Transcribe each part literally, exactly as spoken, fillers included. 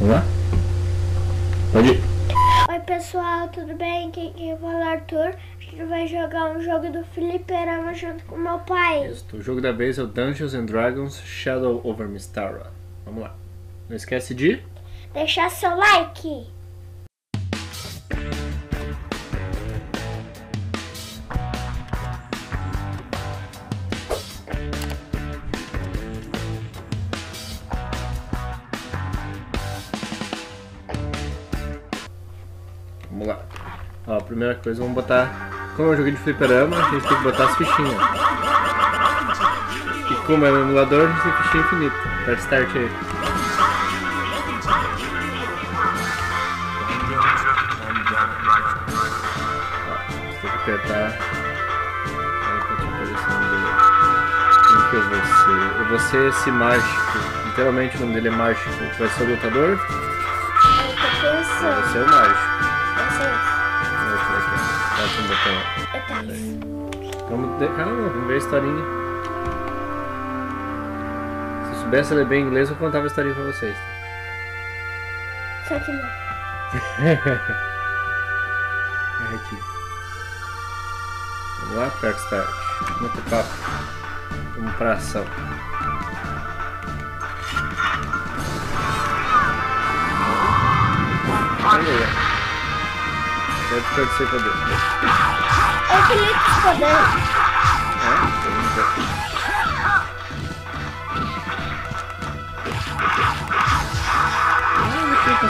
Vamos lá? Pode ir. Oi pessoal, tudo bem? Quem quem fala é o Arthur. A gente vai jogar um jogo do Felipe Arama junto com meu pai. Isso, o jogo da vez é o Dungeons and Dragons Shadow Over Mystara. Vamos lá. Não esquece de deixar seu like. Vamos lá. Ó, primeira coisa, vamos botar... Como é um jogo de fliperama, a gente tem que botar as fichinhas. E como é um emulador, a gente tem fichinha infinita. Dá start aí. Ó, tem que apertar... Como que eu vou ser? Eu vou ser esse mágico. Literalmente o nome dele é mágico. Vai ser o lutador? Vai ser o mágico. Vamos, de... Caramba, vamos ver a historinha. Se eu soubesse ler bem inglês, eu contava a historinha pra vocês. Só que não. É aqui. Vamos lá, aperta start. Muito papo. Vamos pra ação. Olha aí. Deve ficar de ser poder. Eu queria de poder. É? Tem um pouco.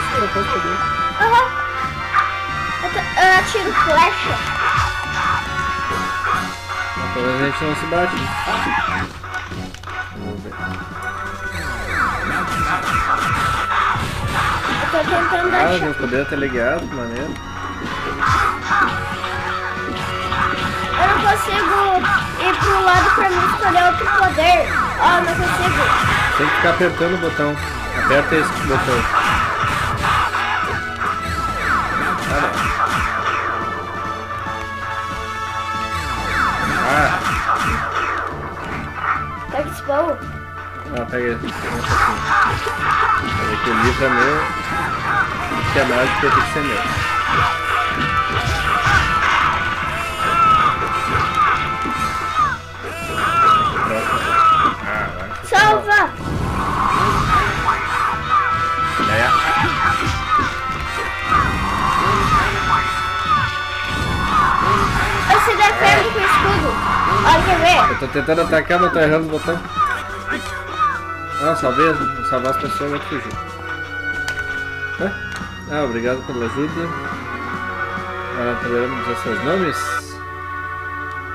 Eu posso poder. Aham. Uhum. Eu atiro flecha. Mas pelo menos a gente não se bate. Vamos ver. Eu tô tentando achar. Ah, meu poder tá ligado, maneiro. Eu não consigo ir pro lado pra mim escolher outro poder. Ó, oh, não consigo. Tem que ficar apertando o botão. Aperta esse botão. Ah, ah. Pega esse baú. Ah, pega esse. Pega aqui o livro é meu. Que é mágico, tem que ser meu. Salva! Eu se defendo com o escudo. Olha, quer ver? Eu tô tentando atacar, mas tô errando o botão. Não, salvei. Vou salvar as pessoas e vou fugir. Ah, obrigado pela ajuda. Ah, toleramos os seus nomes?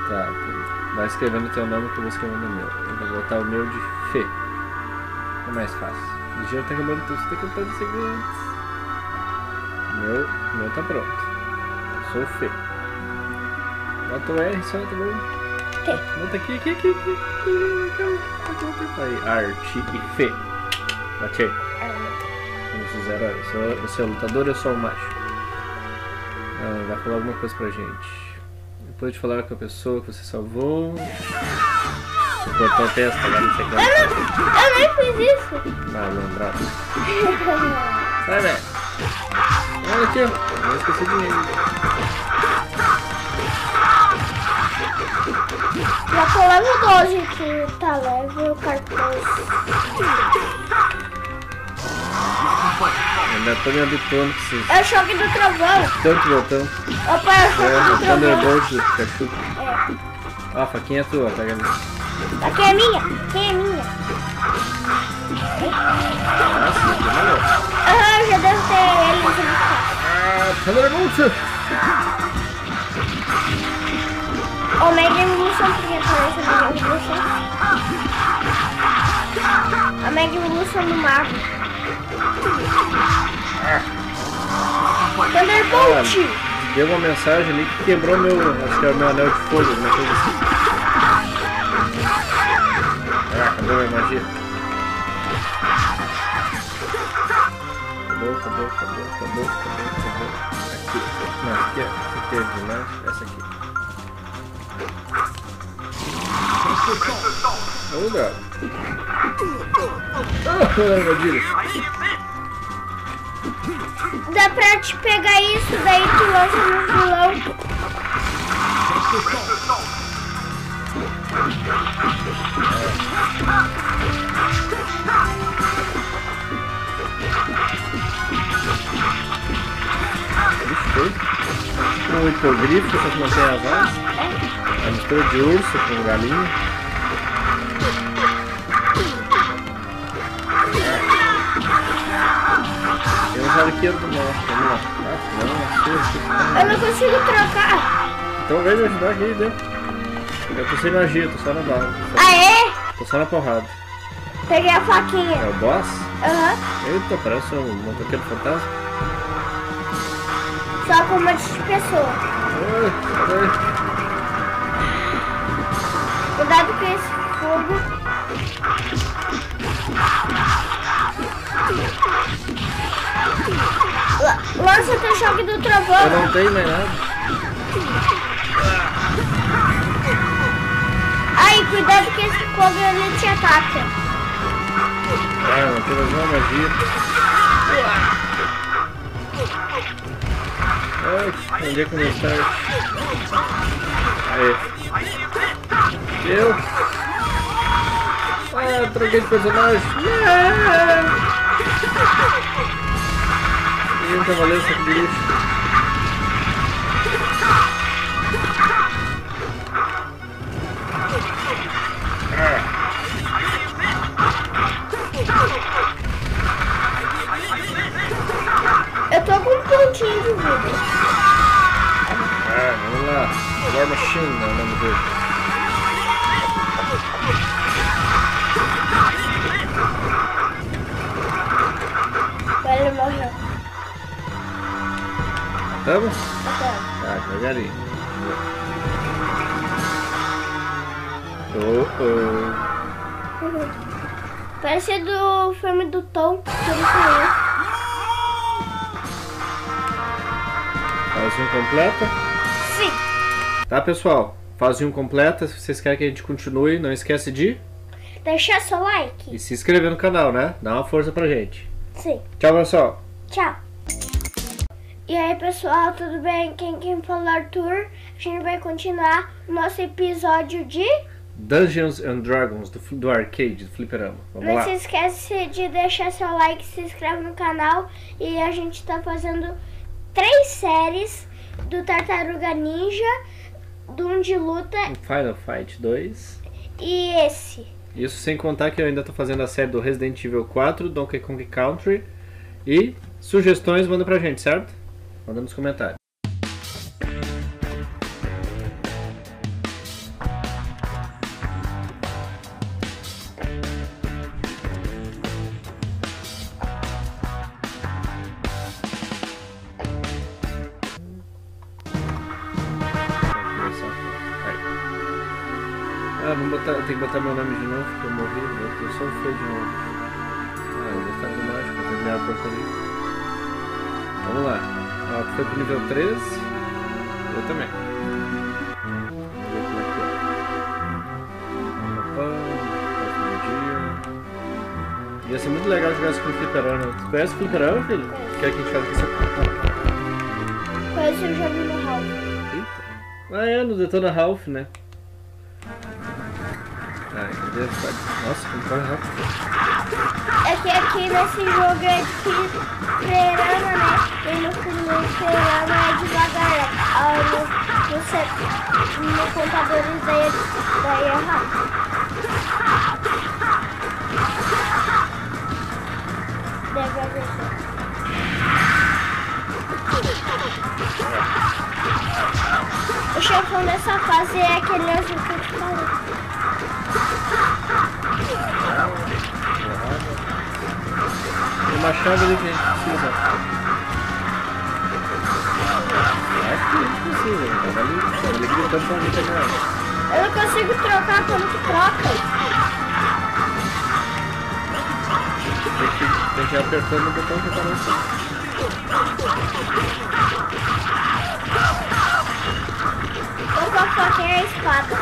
Tá, vai escrevendo o teu nome que eu vou escrevendo o meu. Eu vou botar o meu de Fê. É mais fácil. O dinheiro tá acabando tudo, você tem que contar de segundos. Meu, meu tá pronto. Eu sou o Fê. Bota o R só, tá bom? Bota aqui, aqui, aqui, aqui. Aí, Arte e Fê. Bate aí. Os heróis. Eu sou o lutador, eu sou o macho. Ah, vai falar alguma coisa pra gente. Depois de falar com a pessoa que você salvou. Você cortou a testa, agora não sei o que. Eu nem fiz isso! Ah, não, bravo. Sai, velho. Olha aqui, ó. Eu esqueci de mim. Já tô level doze que tá level cartão. Ainda tô me habituando com esses... É o choque do trovão. Tanto botão. Opa, é o choque é, do Thunderbolt, Pikachu. É. Ó, a faquinha é tua, pega a minha. Aqui é minha, aqui é minha. Nossa, que melhor. Aham, eu já devo ter ele no seu ah, Thunderbolt. O Mega Evolution, porque aparece o Mega Evolution. A Mega Evolution no mapa. Thunderbolt! Ah, deu uma mensagem ali que quebrou meu. Acho que é o meu anel de fogo, alguma coisa assim. Ah, acabou minha magia. Acabou, acabou, acabou, acabou, acabou, acabou. Aqui, não, aqui é. Aqui é demais, essa aqui. Vamos lá. Ah, magia! pra te pegar isso, daí tu lança no vilão. Um hipogrifo, só que não tem a voz. É mistura de urso com galinha. Tem um arqueiro do norte, né? Ah, não, não, não, não, não, não. Eu não consigo trocar. Então vem me ajudar aqui, né? Eu consigo não agir, tô só na bala. Ah é? Tô só na porrada. Peguei a faquinha. É o boss? Aham. Uhum. Eita, parece um motoqueiro fantasma. Só com um monte de pessoa. Ai, ai. Cuidado com esse fogo. L lança o teu choque do trovão. Eu não tenho mais nada. Ai, cuidado com esse fogo, ele te ataca. Ah, não tem mais uma magia. Ai, onde é que eu estou? Aê. Eu? Ah, troquei de personagem. Yeah. E um cavaleiro sobre isso. Eu tô com um pontinho de vida. War Machine é o nome dele. Agora ele morreu. Matamos? Matamos. Ah, devagarinho. Oh, oh. Uhum. Parece do filme do Tom, que ele saiu. Faz um completo? Sim. Tá, pessoal? Fase um completa. Se vocês querem que a gente continue, não esquece de deixar seu like. E se inscrever no canal, né? Dá uma força pra gente. Sim. Tchau, pessoal. Tchau. E aí, pessoal, tudo bem? Quem, quem fala é Arthur. A gente vai continuar o nosso episódio de Dungeons and Dragons, do, do arcade, do fliperama. Vamos não lá. Não se esquece de deixar seu like, se inscreve no canal. E a gente tá fazendo três séries do Tartaruga Ninja, Doom de Luta, Final Fight dois e esse. Isso sem contar que eu ainda tô fazendo a série do Resident Evil quatro, Donkey Kong Country. E sugestões manda pra gente, certo? Manda nos comentários. Tem que botar meu nome de novo, porque eu morri, eu sou feio de novo. Ah, eu vou botar do mágico, vou terminar a porcaria. Vamos lá. Ó, tu foi pro nível treze. Eu também. Vamos ver como é que é. Opa, dia. Ia ser muito legal jogar isso com o fliperama. Tu conhece o fliperama, filho? Quer que a gente faça isso aqui? Conhece o jogo no Ralph. Eita. Ah, é, no Detona Ralph, né? Ai, cadê? Nossa, como corre rápido. É que aqui nesse jogo é de fliperama, né? E no fliperama é devagar. Ah, no, no, no computador daí, daí é rápido. Deve acontecer. O chefão dessa fase é aquele azul que eu te falei. Tem uma chave ali que a gente precisa. Acho que é impossível, tava ali, tava ali gritando pra mim pegar. Eu não consigo trocar, como que troca? Tem que ir apertando o botão que tá no chão. Eu vou focar a espada.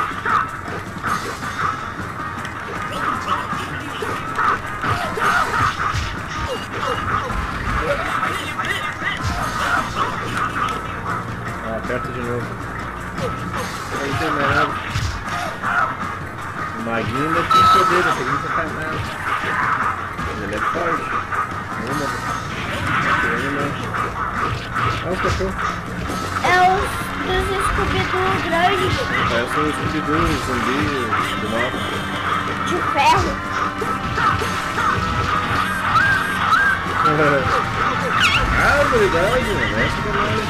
Parece um Scooby-Doo, um zumbi do mal. De ferro. Ah, verdade, essa é verdade.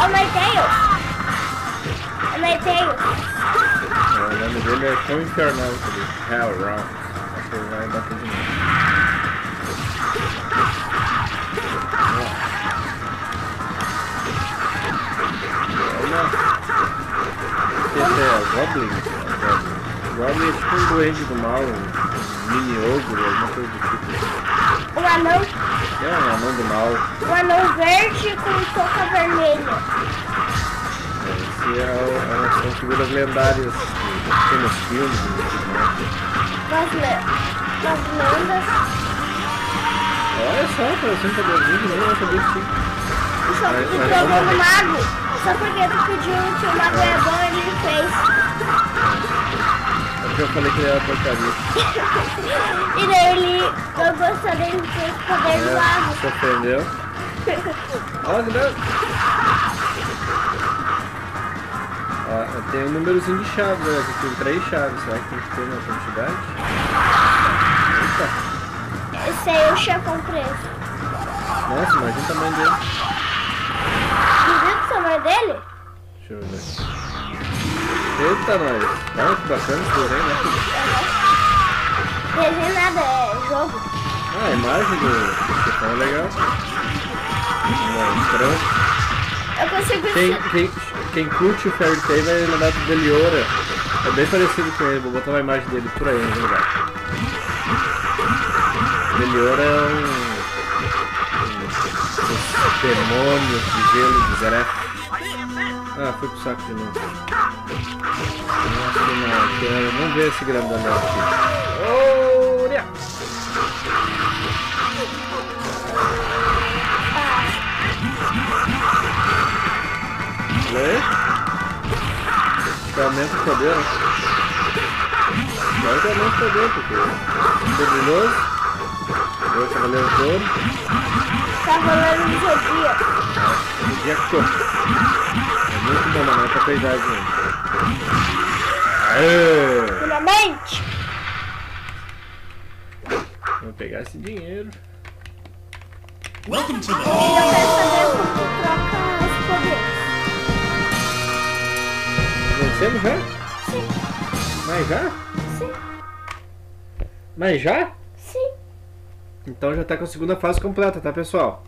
Oh, my tail. Oh, my tail. O nome dele é tão infernal que ele é Hell Round. Acho que ele vai bater de novo. Esse é Goblin? Goblin é tipo um duende do mal, um mini-ogro, alguma coisa do tipo. Um anão? É, um anão do mal. Um anão verde com touca vermelha. Esse é são figuras lendárias que tem nos filmes. Das lendas. Olha só, parecendo que eu não sabia que sim. Isso é o novo mago. Só porque tu pediu que o mago é bom, ele fez. Porque eu falei que ele era porcaria. E daí ele não gostou dele ter poder do mago. Você entendeu? Olha que dá. Ó, tem um númerozinho de chaves, né? Aqui tem três chaves. Será que tem que ter uma quantidade? Eita. Esse aí eu já comprei. Nossa, imagina o tamanho dele. Dele? Deixa eu ver. Eita, nós. Olha que bacana esse desenho, né? Desenho nada, é jogo. Ah, a imagem do... é legal. É, eu consigo... Quem, quem, quem curte o Fairy Tail vai mandar pro Deliora. É bem parecido com ele, vou botar uma imagem dele por aí, no lugar. Deliora é um... um demônio de gelo de Zeref. Ah, foi pro saco de novo. Nossa, não, quero... vamos ver esse grandão aqui. Olha! Vê? Aumenta o poder. Agora que aumenta o poder, porque... Poderoso. Deu o Cavaleiros do Zodíaco. Cavaleiros do Zodíaco. Zodíaco. Muito bom, mano, é pra peidar de novo. Aê! Finalmente! Vou pegar esse dinheiro. Welcome to the... Eu quero saber como trocar esse poder. Vencemos já? Sim. Mas já? Sim. Mas já? Sim. Então já tá com a segunda fase completa, tá, pessoal?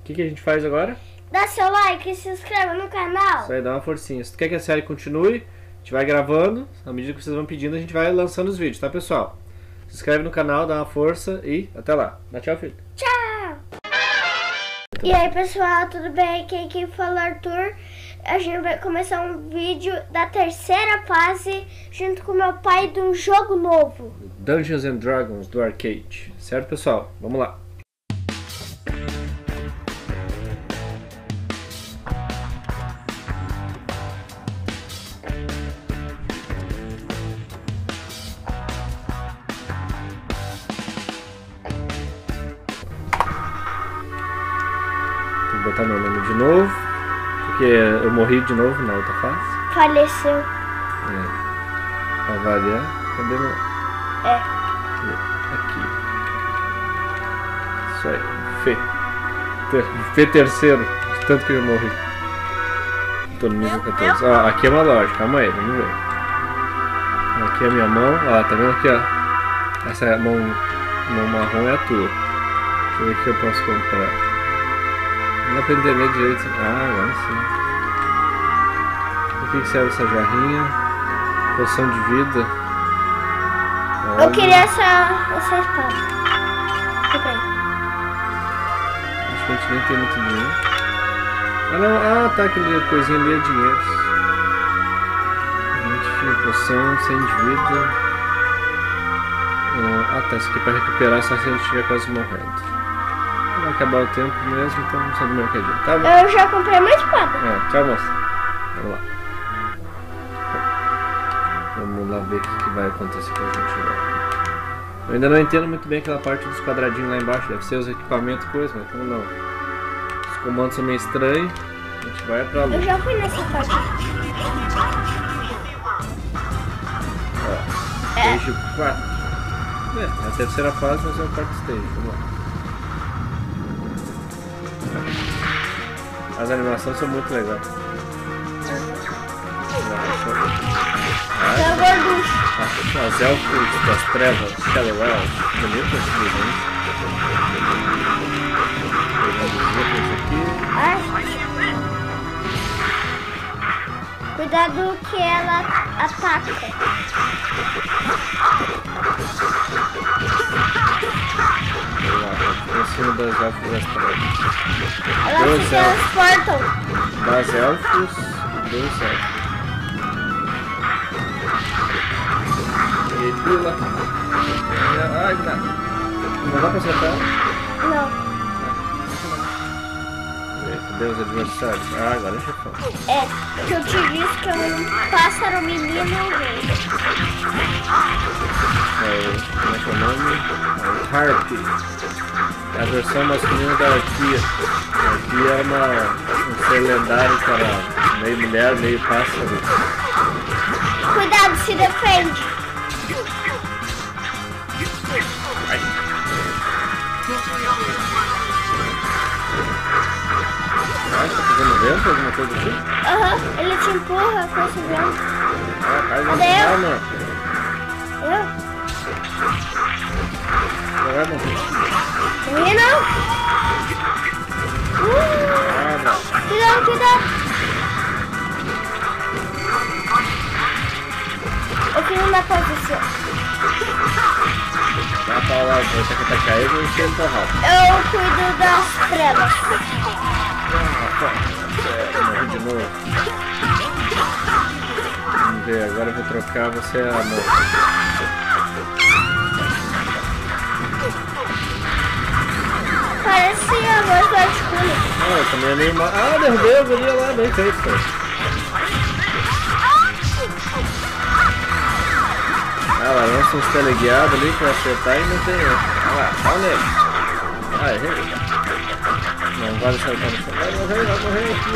O que, que a gente faz agora? Dá seu like e se inscreva no canal. Isso aí, dá uma forcinha. Se tu quer que a série continue, a gente vai gravando. À medida que vocês vão pedindo, a gente vai lançando os vídeos, tá, pessoal? Se inscreve no canal, dá uma força e até lá. Dá tchau, filho. Tchau. E aí, pessoal, tudo bem? Aqui quem fala é o Arthur. A gente vai começar um vídeo da terceira fase, junto com meu pai, de um jogo novo. Dungeons and Dragons, do arcade. Certo, pessoal? Vamos lá. Botar meu nome de novo, porque eu morri de novo na outra fase. Faleceu. É. Pra variar, cadê meu? É. Aqui. Isso aí. Fê. Ter... Fê terceiro, de tanto que eu morri. Tô no nível quatorze. Ó, aqui é uma loja, calma aí, vamos ver. Aqui é a minha mão, ó, tá vendo aqui, ó. Essa mão, mão marrom é a tua. Deixa eu ver o que eu posso comprar. Não dá pra entender direito. Ah, agora sim. O que, que serve essa jarrinha? Poção de vida. Olha. Eu queria essa, essa espada. Fica aí. Acho que a gente nem tem muito dinheiro. Ah, não. Ah, tá. Aquele coisinha ali é dinheiro. Gente, poção, cem de vida. Ah, tá. Isso aqui é pra recuperar só se a gente estiver quase morrendo. Vai acabar o tempo mesmo, então vamos sair do mercadinho, tá bom? Eu já comprei mais espada. É, tchau, moça. Vamos lá. Vamos lá ver o que, que vai acontecer com a gente agora. Eu ainda não entendo muito bem aquela parte dos quadradinhos lá embaixo. Deve ser os equipamentos e coisa, mas como não? Os comandos são meio estranhos. A gente vai pra lá. Eu já fui nessa parte. Stage quatro. É, é a terceira fase, mas é o quarto stage. Vamos lá. As animações são muito legais. Ah, as elfos das trevas, Shadow Over, bonito esse desenho. Cuidado que ela ataca. Em cima das elfos das trevas. Elas se transportam. Das elfos e dois elfos. E pula. Ai, cara. Não dá pra acertar? Não. Cadê os adversários? Ah, agora deixa eu falar. É, que eu te disse que eu um pássaro menino alguém. É, como é que é o nome? É Harp. É a versão masculina da Arquia. A Arquia é uma, um ser lendário para meio mulher, meio pássaro. Cuidado, se defende! Ai. Ah, tá fazendo vento, alguma coisa assim? Aham, uhum, ele te empurra com esse vento. Ah, cai no final, mano. Eu? Não é, mano? E não! Uh! Ah, não. Cuidado, cuidado! Eu tenho uma posição. Dá pra lá, você que tá caindo, eu tento rápido. Eu cuido das trevas. É, de novo. Vamos ver, agora eu vou trocar, você é a moça. Parece a voz do Articuno. Ah, eu também nem mal. Ah, derrubei a guria lá, bem feito. Ah, ela lança uns teleguiados ali pra acertar e não tem. Ah lá, olha nele. Ah, errei. Não, vai deixar o cara. Vai morrer, vai morrer aqui.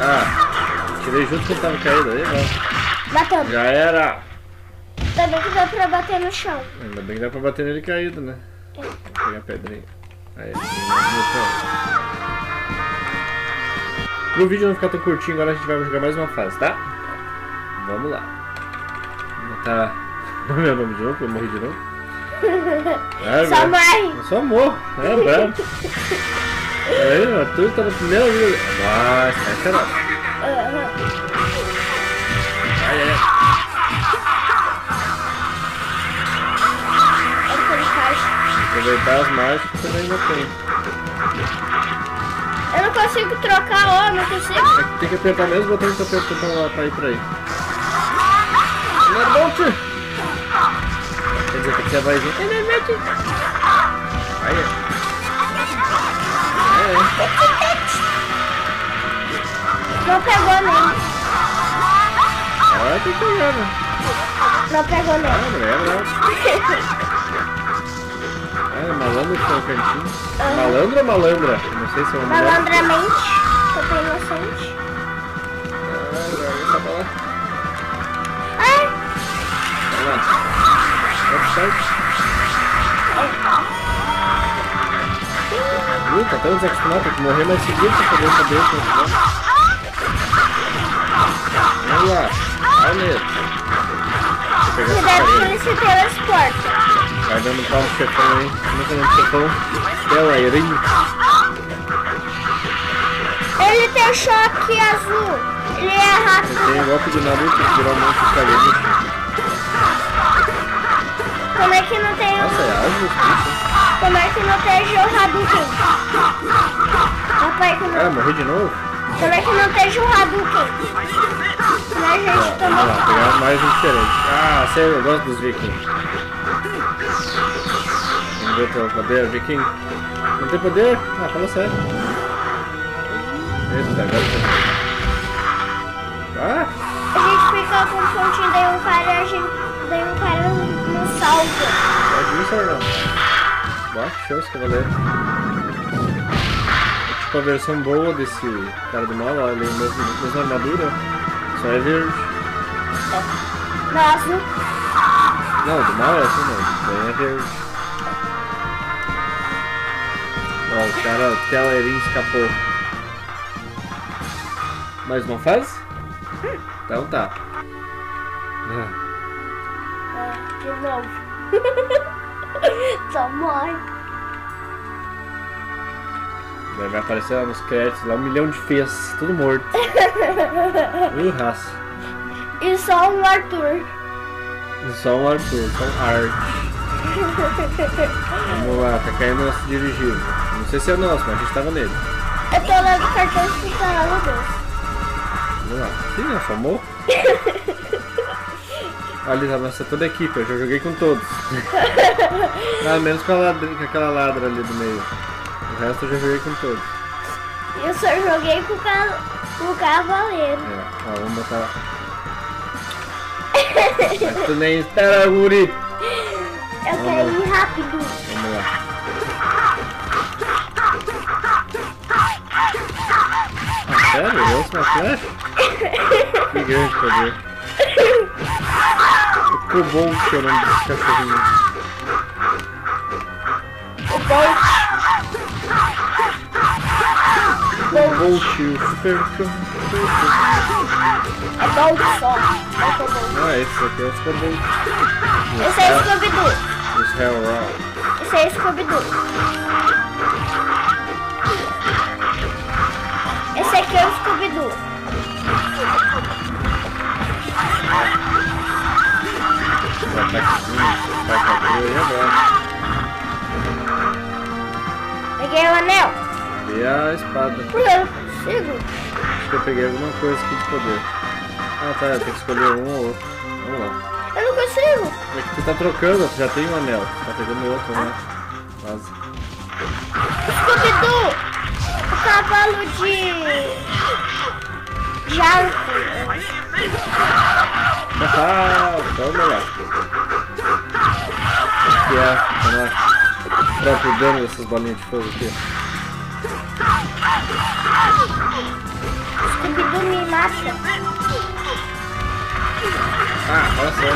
Ah, tirei junto que ele tava caído aí, ó. Bateu. Já era. Ainda bem que dá pra bater no chão. Ainda bem que dá pra bater nele caído, né? É. Vou pegar a pedrinha. Aí, pro vídeo não ficar tão curtinho, agora a gente vai jogar mais uma fase, tá? Vamos lá. Vou botar meu nome de novo, eu morri de novo. É, só morre! Só morro! É, velho! Aí, o Arthur tá no primeiro nível! Vai, sai, sai lá! Ai, ai, ai! Aproveitar as mágicas também não tem. Eu não consigo trocar, ó, não consigo! É que tem que apertar mesmo o botão que tá apertando lá pra ir pra aí. Não, que você vai ver. Aí, é. É. Não pegou nem. Ah, tem que pegar, né? Não pegou nem. Ah, não é, não. É, malandro que tá no cantinho. Uhum. Malandro ou malandra? Não sei se é um malandro. Malandramente. Só tem inocente. Ah, tá pra lá. Ah! Vai lá. Uh, tá tão desacostumado, tem que morrer mais seguido pra poder saber o que eu vou fazer. Vamos lá, vai nele. Cuidado que ele se transporta. Vai dando pau no chefão, hein? Como é que é o nome do chefão? Deliora. Ele tem choque azul. Ele é rápido. Ele tem o golpe do Naruto que tirou um monte de cabeça. Como é que não tem o... Nossa, é algo difícil. Como é que não tem o Hadouken? Rapaz, como... Ah, morri de novo? Como é que não tem o Hadouken? Como é que a gente tomou... Ah, pegar mais um diferente. Ah, sei, eu gosto dos vikings. Vamos ver o teu poder, viking. Não tem poder? Ah, fala sério. Eita, agora tem. Ah! A gente fica com um pontinho, daí um cara, a gente... daí um cara... Salva! Pode isso ou não? Bate, show esse cavaleiro. É tipo a versão boa desse cara do mal, olha, ele mesmo, mesmo armadura, só é verde. É. No azul. Não, do mal é assim não. Banheiro. Ó, o cara, o Telerin escapou. Mas não faz? Hum. Então tá. Ah. É, de novo. Só morre. Vai aparecer lá nos créditos, lá um milhão de fezes, tudo morto. Ui, raça. E só um Arthur. E só um Arthur, só um Art. Vamos lá, tá caindo nosso dirigível. Não sei se é nosso, mas a gente tava nele. Eu tô lendo o cartão escritural, meu Deus. Vamos lá. Ih, afamou? Olha, abraça toda a equipe, eu já joguei com todos. Ah, menos com, a ladra, com aquela ladra ali do meio. O resto eu já joguei com todos. Eu só joguei com o, ca... com o cavaleiro. É, ó, vamos botar. Mas tu nem espera, guri. Eu vamos quero lá. Ir rápido. Vamos lá. Ah, sério? Eu sou uma flecha? Que grande poder. O bom que é o nome desse cachorrinho. O bom. O bom tio. Super campeão. É bom só. Não, é esse aqui é o Scooby-Doo. Esse é o Scooby-Doo. Esse é o Esse é o Scooby-Doo. Esse aqui é o Scooby-Doo. Ataquezinho, ataque e agora. Peguei o anel. E a espada. Por que eu consigo? Acho que eu peguei alguma coisa aqui de poder. Ah tá, eu tenho que escolher um ou outro. Vamos lá. Eu não consigo. É que tu tá trocando, tu já tem um anel. Tu tá pegando outro, né? Quase. Scooby-Doo! O cavalo de... de Arthur. Ah, vamos lá. Acho que é, vamos lá. Próprio dano dessas bolinhas de fogo aqui. Scooby-Doo me mata. Ah, olha só.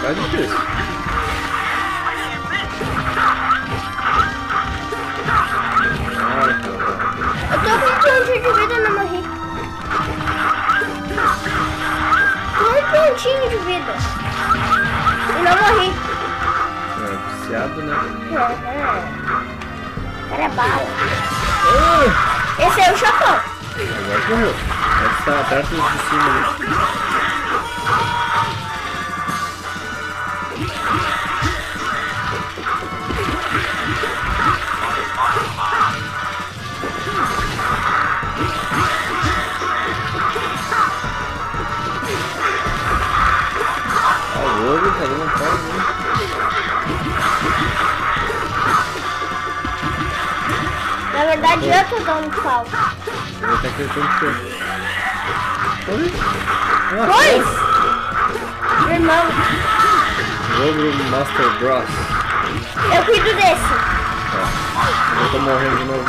Tá difícil. Eu tô com tanto de vida, não morri. Pontinho de vida. E não morri. É viciado, né? É, é. Era bala. Uh! Esse é o chapão. Agora correu. Esse tá perto de cima ali. Na verdade eu tô dando pau. Eu tô acreditando que foi. Foi? Foi? Irmão. Jogo Master Bros. Eu cuido desse. É. Eu tô morrendo de novo, né?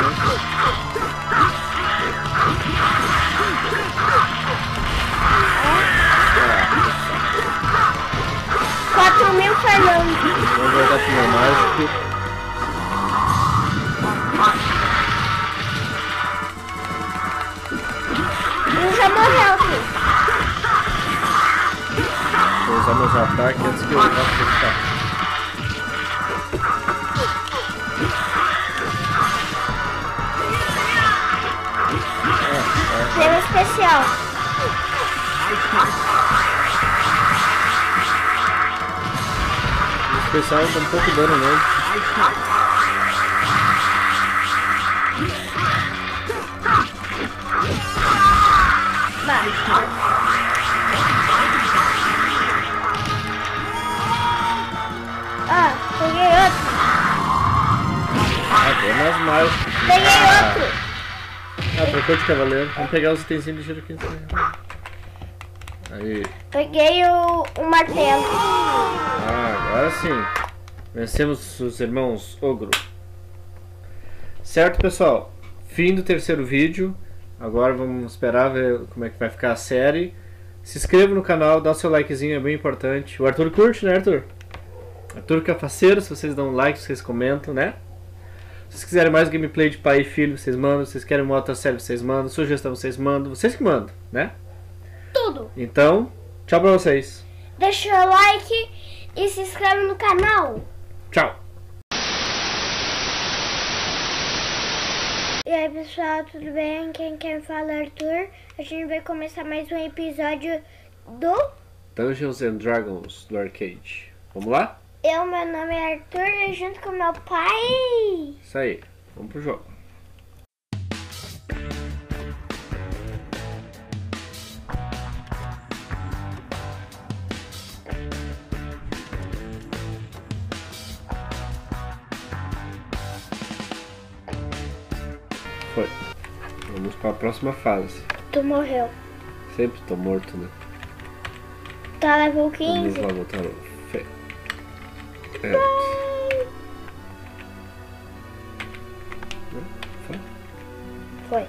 quatro mil Fernando. Vamos jogar pro meu mágico. Um já morreu aqui. Vou usar meus ataques antes que eu vá ficar. Tem um especial. O pessoal tá um pouco dano mesmo. Ah, peguei outro. Apenas mais. Peguei ah. outro. Ah, trocou de cavaleiro. Vamos pegar os itenzinhos de giro aqui. Aí. Peguei o, o martelo. Ah. Agora sim, vencemos os irmãos Ogro. Certo, pessoal? Fim do terceiro vídeo. Agora vamos esperar ver como é que vai ficar a série. Se inscreva no canal, dá o seu likezinho, é bem importante. O Arthur curte, né, Arthur? Arthur Cafaceiro, se vocês dão um like, se vocês comentam, né? Se vocês quiserem mais gameplay de pai e filho, vocês mandam. Se vocês querem uma outra série, vocês mandam. Sugestão, vocês mandam. Vocês que mandam, né? Tudo. Então, tchau pra vocês. Deixa o like e se inscreve no canal. Tchau. E aí, pessoal, tudo bem? Quem quer falar é Arthur. A gente vai começar mais um episódio do Dungeons and Dragons do arcade. Vamos lá? Eu, meu nome é Arthur e junto com meu pai. Isso aí, vamos pro jogo. Foi. Vamos para a próxima fase. Tu morreu. Sempre tô morto, né? Tá level quinze. Vamos lá botar o... É. Foi? Foi.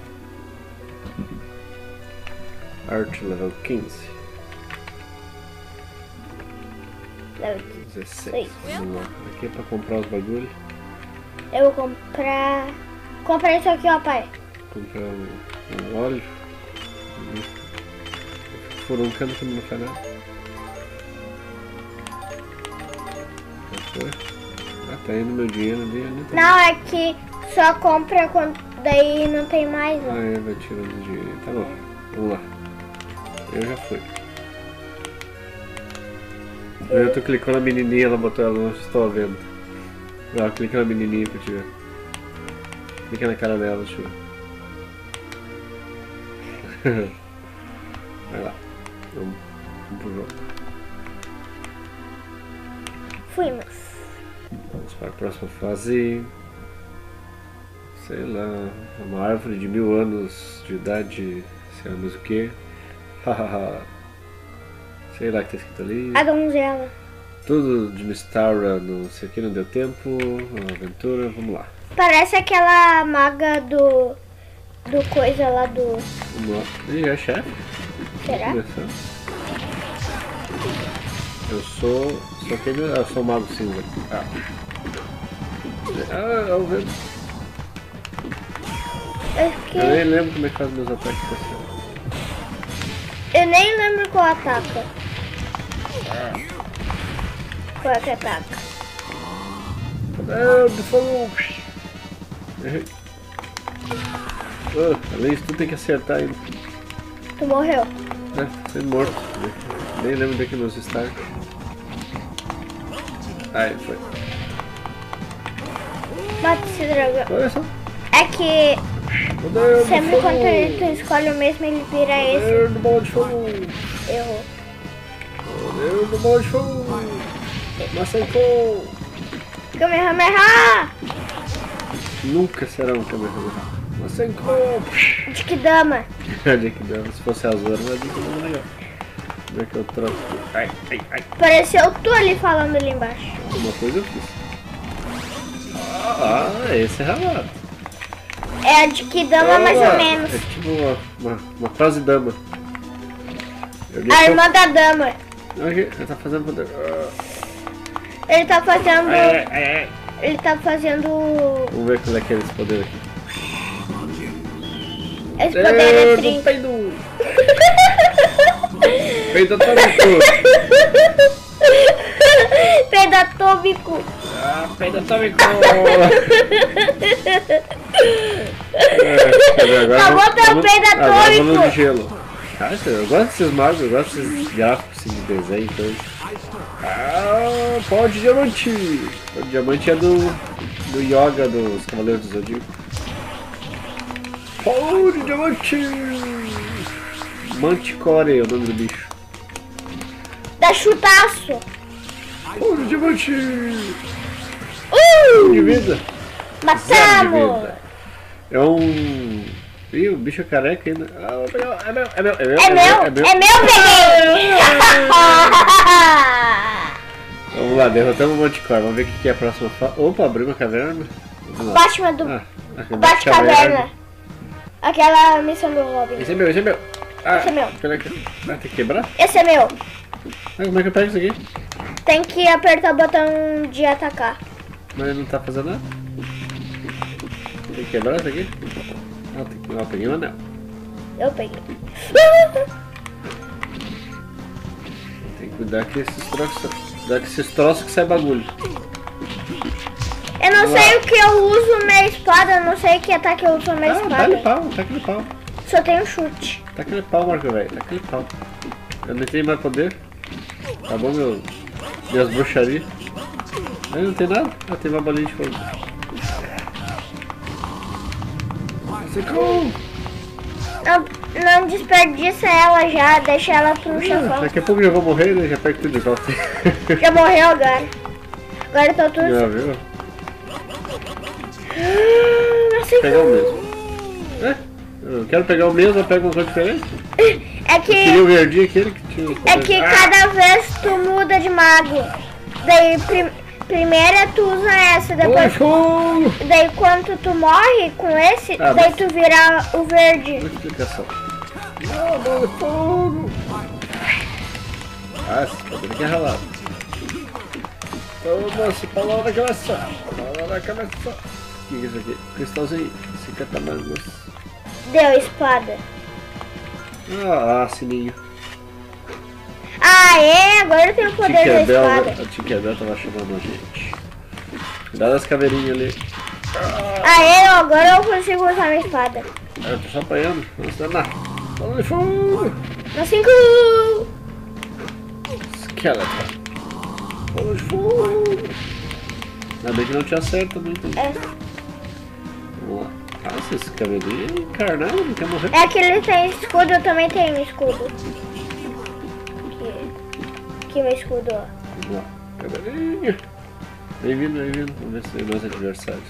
Art level quinze. Level dezesseis. Vamos lá. Aqui é pra comprar os bagulhos. Eu vou comprar. Comprar isso aqui, ó, pai. Comprar um, um óleo. Furou um canto que não faz nada. Ah, tá indo meu dinheiro ali, né? Não, é que só compra quando daí não tem mais. Ó. Ah, é, vai tirando o dinheiro. Tá bom, vamos lá. Eu já fui. E... Eu tô clicando na menininha, ela botou ela, não estou vendo. Não, clica na menininha pra te ver. Clica na cara dela, deixa eu ver. Vai lá, vamos, vamos pro jogo. Fuimos. Vamos para a próxima fase. Sei lá, uma árvore de mil anos de idade, sei lá mais o que. Hahaha. Sei lá o que está escrito ali. A donzela. Tudo de Mystara, não sei o que, não deu tempo. Uma aventura, vamos lá. Parece aquela maga do... do coisa lá do... Vamos lá. Ih, é chefe? Será? Eu sou. Só que ele, eu sou o mago cinza. Ah, ah eu vejo. Que... Eu nem lembro como é que faz meus ataques especiais. Eu nem lembro qual ataca. Ah. Qual é que ataca? Ah, do fogo. Ah, além disso, tu tem que acertar ainda. Tu morreu? É, tô morto. Nem lembro daqui meus destaques. Aí, foi. Mata esse dragão. Olha só. É que sempre quando ele, tu escolhe o mesmo, ele vira esse. Poder do bola de fogo. Errou. Poder do bola de fogo. Massacou. Kamehameha. Nunca será um Kamehameha. Massacou. De que dama? De que dama. Se fosse azul, mas de que dama legal. Como é que eu troco? Ai, ai, ai. Pareceu tu ali falando ali embaixo. Uma coisa eu fiz. Ah, ah esse é rabado. É a de que dama ah, mais ou menos. É tipo uma, uma, uma frase dama. A irmã da dama. Ele tá fazendo poder. Ele tá fazendo... Ai, ai, ai. Ele tá fazendo... Vamos ver qual é que é esse poder aqui. Esse poder é, é trinta. Pedatômico! Pedatômico! Ah, pedatômico! Acabou é, teu pedatômico! Agora no gelo. Ah, eu gosto desses magos, eu gosto desses gráficos assim, de desenho, então... Ah, pau de diamante! O diamante é do, do yoga dos Cavaleiros do Zodíaco. Pau de diamante! Manticore é o nome do bicho. Dá chutaço! Pô, de diamante! Uh! Um de vida! Matamos! É um... Ih, o bicho é careca ainda. Ah, é meu, é meu, é meu, é meu, é meu, é meu, peguei! Vamos lá, derrotamos o Manticore, vamos ver o que é a próxima fase. Opa, abriu uma caverna. Batman do... Ah, Bate-caverna. Aquela missão do Robin. Esse é meu, esse é meu. Ah, esse é meu. Ah, tem que quebrar? Esse é meu. Ah, como é que eu pego isso aqui? Tem que apertar o botão de atacar. Mas ele não tá fazendo nada? Tem que quebrar isso aqui? Ah, tem que... ah, eu peguei o anel. Eu peguei. Tem que cuidar que esses troços... cuidar que esses troços que sai bagulho. Eu não Vamos sei lá. o que eu uso minha espada, eu não sei que ataque eu uso minha ah, espada. Taca-lhe pau, taca-lhe pau. Só tem um chute. Taca-lhe pau, Marco, velho, taca-lhe pau. Eu não tenho mais poder. Acabou meu... minhas bruxarias. Aí não tem nada. Ah, tem uma bolinha de fogo. Secou! Não, não desperdiça ela já, deixa ela pro ah, chefão. Daqui a pouco eu já vou morrer, né? Já pego tudo de volta. Já morreu agora. Agora eu tô tudo... Já viu? Nossa, pegar o mesmo. É? Eu quero pegar o mesmo, eu pego uma coisa diferente. É que... Eu o verdinho aquele que tinha... É que ah. cada vez tu muda de mago. Daí, prim... primeira tu usa essa, depois... Oxô! Daí, quando tu morre com esse, ah, daí mas... tu vira o verde. Explicação. Não, não, é fogo! Ah, esse cabelo aqui é ralado. Nossa, palavra na cabeça. Palavra na cabeça. O que é isso aqui? Cristalzinho. cinquenta mangos. Deu espada. Ah, sininho. Ah, é? Agora eu tenho o poder da espada. A Tinkerbell tava chamando a gente. Cuidado das caveirinhas ali. Ah, ah é? Agora eu consigo usar minha espada. Ah, eu tô só apanhando. Vamos danar. Bola de fogo. Dá cinco. Skeleton. Bola de fogo. Ainda bem que não te acerta muito. É. Vamos lá. Nossa, esse cabelinho é encarnado, não quer morrer. É que ele tem escudo, eu também tenho escudo. Aqui. Aqui meu escudo, ó. Vamos lá, cabelinho. Bem-vindo, bem-vindo. Vamos ver se tem meus adversários.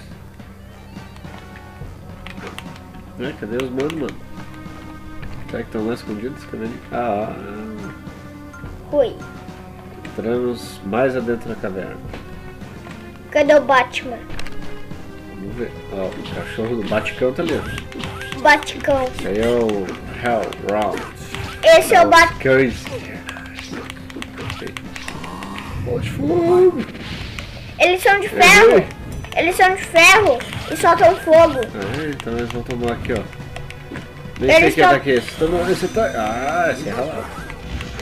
É, cadê os manos, mano? Será que estão lá escondidos, cabelinho? Ah, ah. Ui. Entramos mais adentro da caverna. Cadê o Batman? Vamos ver. Ó, o cachorro do Baticão tá ali. Baticão. Esse aí é o Hellround. Esse é o Baticão. Pode fogo. Eles são de ferro. Ei. Eles são de ferro e soltam fogo. É, então eles vão tomar aqui, ó. Nem sei que ataque é esse. Toma, esse tá... Ah, esse é ralado.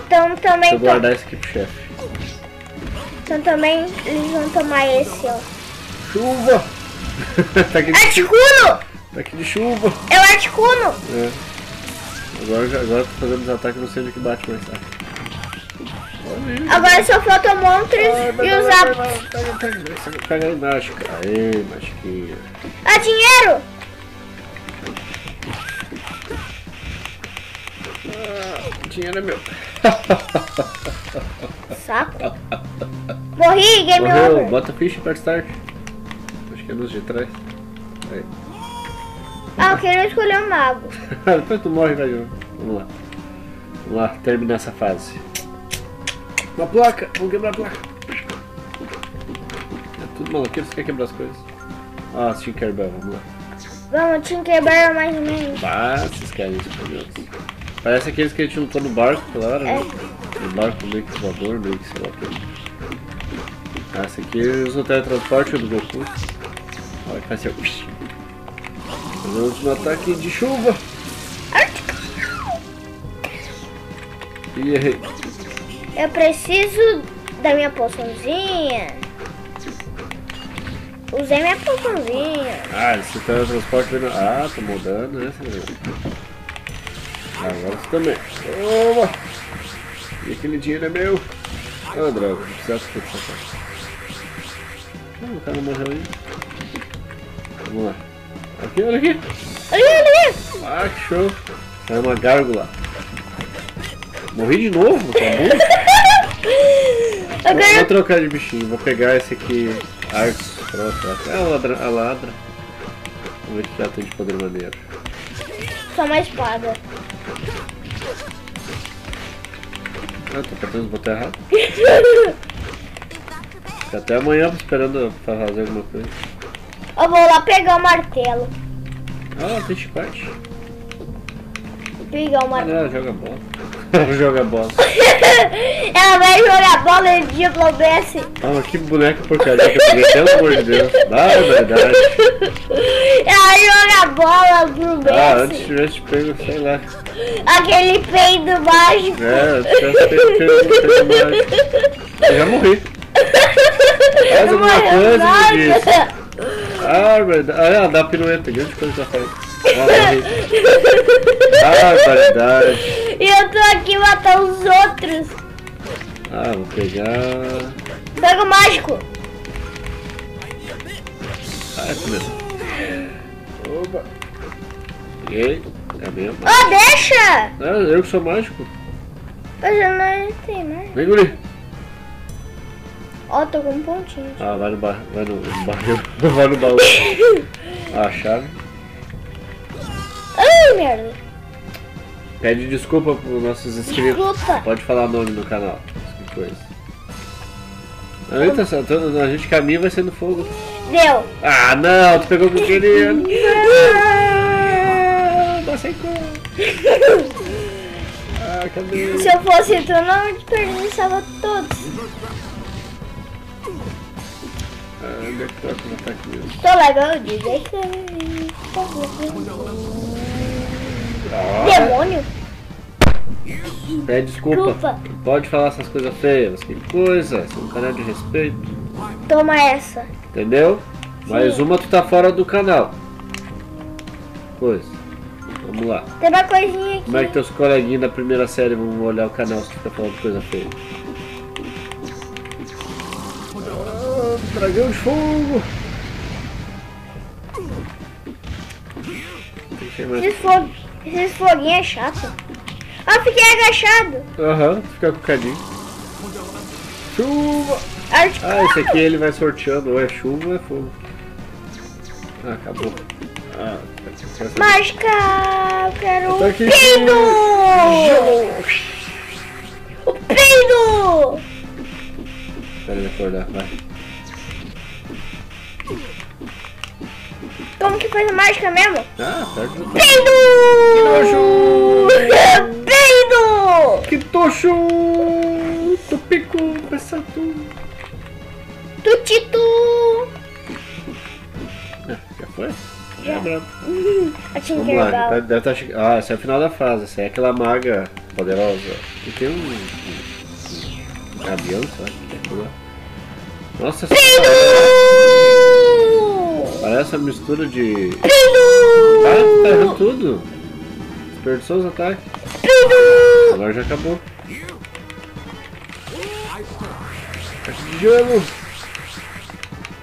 Então também... Deixa eu guardar esse aqui pro chefe. Então também eles vão tomar esse, ó. Chuva! Tá de... Articuno! Tá aqui de chuva. É o Articuno! É. Agora, agora tô fazendo os ataques, não sei onde que bate mais. Agora só falta o Montres ah, e os Zapdos. Pega aí, Mágica. Aê, Magiquinha. Ah, dinheiro! Ah, dinheiro é meu. Saco. Morri, game Morreu. over. Bota ficha para start. De trás. Aí. Ah, eu queria escolher um mago. Depois tu morre, velho. Vamos lá. Vamos lá, terminar essa fase. Uma placa! Vamos quebrar a placa. É tudo maluqueiro, você quer quebrar as coisas? Ah, Tinkerbell, vamos lá. Vamos, Tinkerbell mais ou menos. Ah, esses caras, meu Deus. Parece aqueles que a gente lutou no barco, claro. É. Né? No barco meio que voador, meio que sei lá o que. Ah, esse aqui usa o teletransporte do Goku. Vai fazer um ataque de chuva. E errei. Eu preciso da minha poçãozinha. Usei minha poçãozinha. Ah, esse teletransporte vem no... Ah, tô mudando, né? Agora você também. Toma! E aquele dinheiro é meu. Ah, droga, não precisa ficar com essa parte. Ah, o cara morreu ainda. Vamos lá. Aqui, olha aqui. Olha ali. Ah, que show. É uma gárgula. Morri de novo, tá bom? Agora... vou, vou trocar de bichinho. Vou pegar esse aqui. Arcos. Pronto. Ah, ladra. A ladra. Vamos ver se já tem de poder maneiro. Só uma espada. Ah, tô tentando botar errado. Fica até amanhã esperando pra fazer alguma coisa. Eu vou lá pegar o martelo. Ah, tem chicote. pegar uma... Ela joga bola. Ela joga bola. Ela vai jogar bola e dia pro B S. Ah, que boneca porcaria que eu peguei, pelo amor de Deus. Ah, é verdade. Ela joga bola pro B S. Ah, antes eu tivesse pego, sei lá. Aquele peido mágico. É, eu tivesse pego, peido mágico. Eu já morri. Faz alguma coisa, Vinícius. Ah, verdade. Ah, dá pirueta, grande coisa que ela faz. Ah, verdade. E eu tô aqui matando os outros. Ah, vou pegar. Pega o mágico. Ah, é isso mesmo. Oba. Peguei. É mesmo. Ah, oh, deixa! Ah, eu que sou mágico. Mas eu não tenho mais. Vem, guri. Ó, oh, tô com um pontinho. Ah, vai no barril. Vai no barril. Vai no baú. Ah, a chave. Ai, merda. Pede desculpa pros nossos inscritos. Desculpa. Pode falar o nome do canal. Que coisa. Eita, Santana, a gente caminha e vai ser no fogo. Deu. Ah, não, tu pegou o que eu queria. Não, não sei como. Ah, cadê? Se eu fosse tu, não te perdiçava todos. Ah, onde é que tá? Como tá aqui? Tô legal, eu digo. Aí que... Ah. Demônio? Pede desculpa. Desculpa. Pode falar essas coisas feias. Que coisa, você é um canal de respeito. Toma essa. Entendeu? Sim. Mais uma tu tá fora do canal. Coisa. Vamos lá. Tem uma coisinha aqui. Como é que teus coleguinhas da primeira série vão olhar o canal se tu tá falando coisa feia? Ah, dragão de fogo. Esse fogo. Esses foguinhos é chato. Ah, eu fiquei agachado. Aham, uhum, fica com o cadinho. Chuva! Articuno. Ah, esse aqui ele vai sorteando, ou é chuva ou é fogo. Ah, acabou. Ah, mágica! Eu quero o peido! O peido! Espera ele acordar, vai. Como que faz a mágica mesmo? Ah, certo. Peido! Peido! Que tocho! Tupico, pesatu! Tutitu! Ah, já foi? Já é brabo. Uhum. Vamos lá, tá, deve tá che... Ah, essa é o final da frase. Essa é aquela maga poderosa. E tem um... um avião, sabe? Nossa senhora! Parece uma mistura de... Pidu! Ah, tá errando tudo. Desperdiçou os ataques. Pidu! Agora já acabou. De gelo.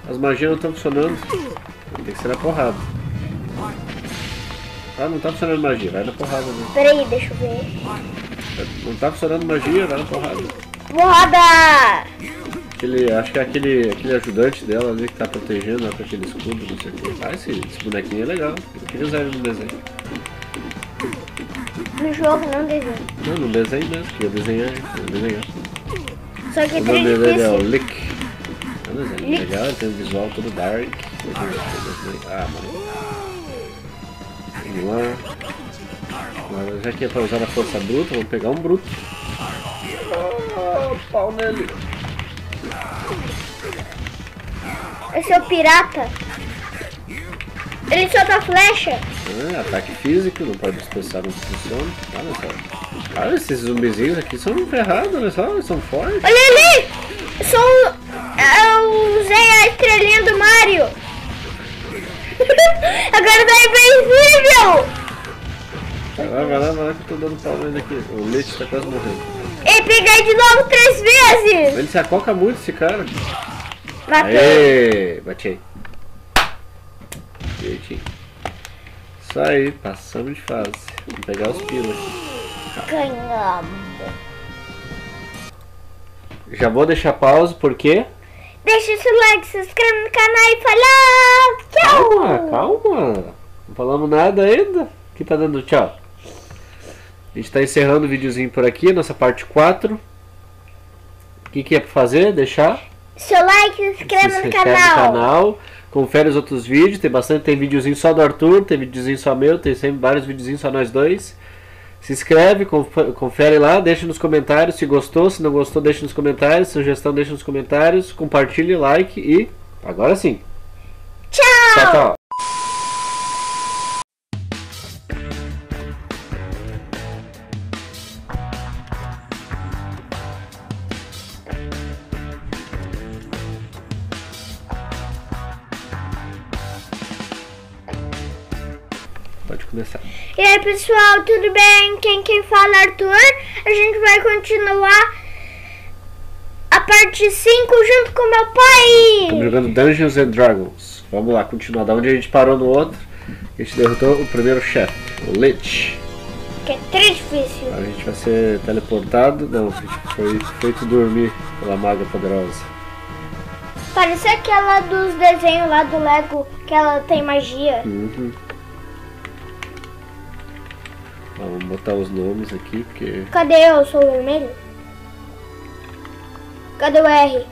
As magias não estão funcionando. Tem que ser na porrada. Ah, não tá funcionando magia. Vai na porrada, né? Pera aí, deixa eu ver. Não tá funcionando magia, vai na porrada. Porrada! Aquele, acho que é aquele, aquele ajudante dela ali que tá protegendo, ó, com aquele escudo, não sei o que. Ah, esse, esse bonequinho é legal. Eu queria usar ele no desenho. No jogo, não no desenho. Não, no desenho mesmo, porque eu desenhei, eu desenhei. Só que o nome dele é o Lick. É um desenho Lick. Legal, ele tem um visual todo dark. Ah, mano. Vamos lá. Agora, já que é pra usar a força bruta, vamos pegar um bruto. Ah, pau nele. Esse é o pirata. Ele solta flecha. Ah, ataque físico, não pode dispensar, não funciona. Olha só. Cara, esses zumbizinhos aqui são ferrados, olha só, eles são fortes. Olha ali! Sou... Eu usei a estrelinha do Mario. Agora tá invencível! Vai lá, vai lá, vai lá que eu tô dando pau nele aqui. O leite tá quase morrendo. Ele peguei de novo três vezes! Ele se acoca muito, esse cara. Batei! Aê, bati! Direitinho. Isso aí, passamos de fase. Vamos pegar os pilas. Ganhamos! Já vou deixar pausa, por quê? Deixa o seu like, se inscreve no canal e fala tchau! Calma, calma! Não falamos nada ainda? Que tá dando tchau? A gente está encerrando o videozinho por aqui, nossa parte quatro. O que, que é para fazer? Deixar seu like, se inscreve, se inscreve no, canal. no canal. Confere os outros vídeos, tem bastante, tem videozinho só do Arthur, tem videozinho só meu, tem sempre vários videozinhos só nós dois. Se inscreve, confere lá, deixa nos comentários se gostou, se não gostou, deixa nos comentários, sugestão deixa nos comentários, compartilhe, like e agora sim. Tchau! Tchau, tchau. Pode começar. E aí pessoal, tudo bem? Quem, quem fala é Arthur. A gente vai continuar a parte cinco junto com meu pai. Estamos jogando Dungeons and Dragons. Vamos lá, continuar. Da onde a gente parou no outro, a gente derrotou o primeiro chefe, o Lich. Que é três difícil. A gente vai ser teleportado. Não, a gente foi feito dormir pela maga poderosa. Parece aquela dos desenhos lá do Lego, que ela tem magia. Uhum. Vamos botar os nomes aqui, porque... Cadê eu? Sou vermelho? Cadê o R?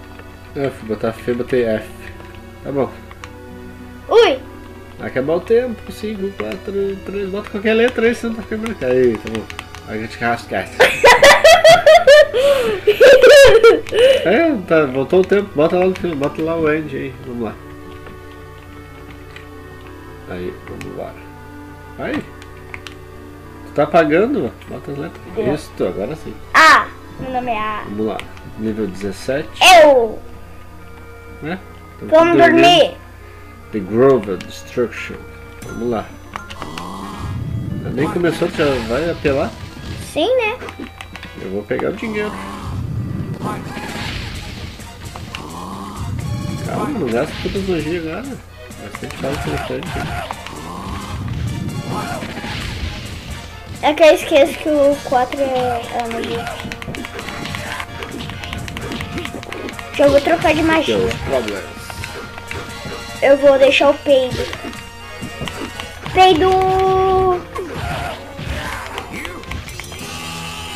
Eu fui botar F, botei F. Tá bom. Ui! Acabar o tempo, cinco, quatro, três, bota qualquer letra aí, você não tá ficando brincando. Aí, tá bom. Aí a gente rasca essa. É, tá, voltou o tempo, bota lá no filme, bota lá o end aí, vamos lá. Aí, vamos embora. Aí. Tá apagando, bota as letras. É. Isso, agora sim. Ah, meu nome é A. Vamos lá, nível dezessete. Eu! É? Vamos dormir. The Grove of Destruction. Vamos lá. Nem começou, já vai apelar? Sim, né? Eu vou pegar o dinheiro. Calma, não gasta todas as logias agora. Bastante fala interessante. É que eu esqueço que o quatro é a magia. Eu vou trocar de magia. Eu vou deixar o peido. Peido!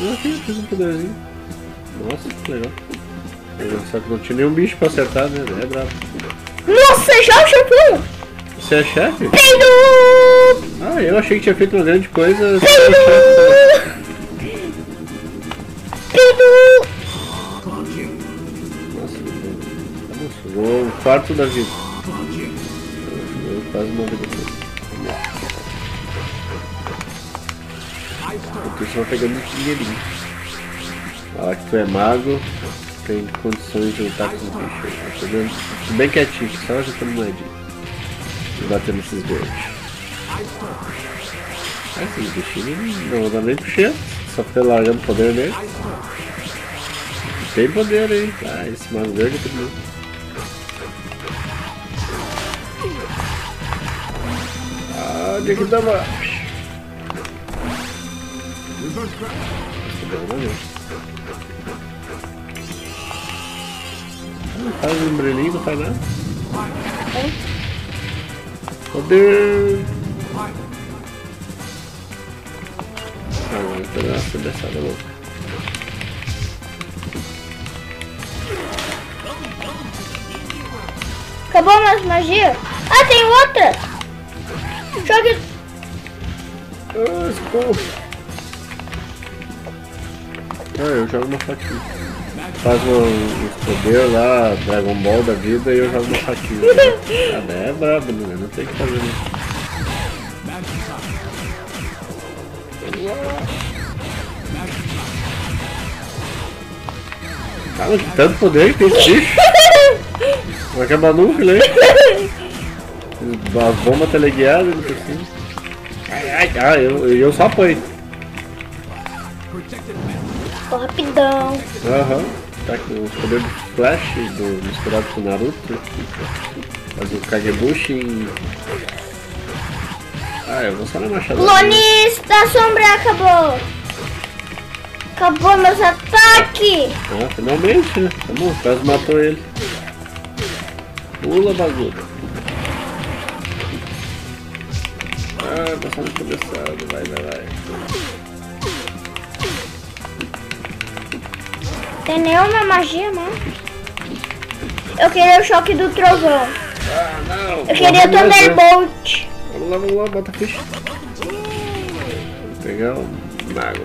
Eu fiz um poderzinho. Nossa, que legal. Só que não tinha nenhum bicho pra acertar, né? É brabo. Nossa, já o chapéu! Você é chefe? Peido! Ah, eu achei que tinha feito uma grande coisa. Pidu! Pidu! Nossa, meu, sugou um quarto da vida. Eu quase uma vida toda. Porque só pegando um dinheirinho. Fala que tu é mago, tem condições de lutar com os bichos. Tô vendo bem quietinho, só ajeitando moedinha. E batendo esses dois. Esse bichinho não dá nem puxando, só fica largando o poder dele. Tem poder aí, ah, esse mago verde é tudo. Ah, onde é que dá mais? Faz um brilhinho, não faz nada. Poder! Agora vou pegar uma pedaçada louca. Acabou mais magia? Ah, tem outra! Joga... Ah, escorro! Ah, eu jogo uma faquinha. Faz um poder lá, Dragon Ball da vida e eu jogo uma faquinha. Ah, é brabo, né? Não tem o que fazer, né? Cara, que tanto poder que tem esse bicho. Vai acabar nunca, né? As bombas teleguiadas, não precisa. Ai, ai, ai, eu, eu só apanho. Tô rapidão. Aham, uhum. Tá com o poder do Flash, do, misturado com o Naruto. Faz o Kagebushi. Ah, eu vou só na machadada. Lonis da sombra acabou! Acabou meus ataques! Ah, finalmente, né? Tá bom, quase matou ele. Pula, bagulho. Ah, passando cabeçada, vai, vai, vai. Tem nenhuma magia, não? Eu queria o choque do trovão. Ah, não! Eu queria o Thunderbolt. Vamos lá, vamos lá, bota a ficha. Vou pegar o Mago.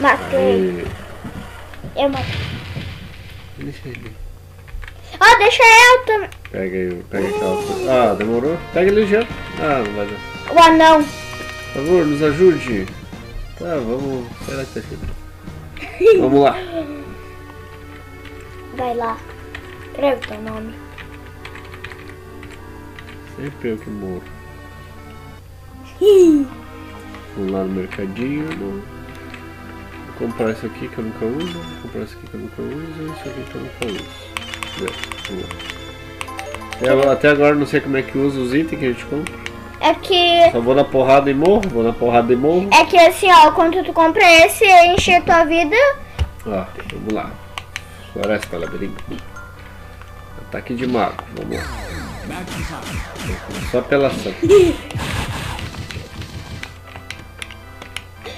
Matei. Eu matei. Deixa ele. Ah, deixa eu também. Pega aí, pega aquela. Ah, demorou? Pega ele já. Ah, não vai dar. O anão. Por favor, nos ajude. Tá, vamos. Será que tá chegando? Vamos lá. Vai lá. Escreve teu nome. Sempre eu que moro. Vamos lá no mercadinho. Vou comprar isso aqui que eu nunca uso. Vou comprar isso aqui que eu nunca uso. Isso aqui que eu nunca uso. É, vamos lá. Até agora não sei como é que usa os itens que a gente compra. É que... Só vou na porrada e morro. Vou na porrada e morro. É que assim, ó. Quando tu compra esse, enche a tua vida. Ó, vamos lá. Floresta, labirinto. Ataque de mago. Vamos lá. Só pela ação.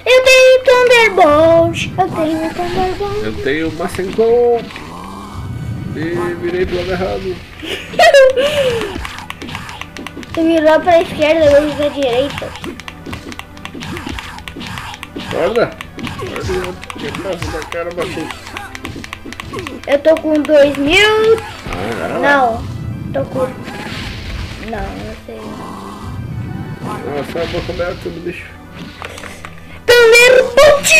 Eu tenho Thunderbolt. Eu tenho Thunderbolt. Eu tenho Massengol. E virei pro lado errado. Tu virou pra esquerda, eu vou pra direita. Acorda. Eu tô com dois mil. Ah, não. Tô com... Não, não sei. Nossa, eu vou comer tudo, bicho. Thunderbolt!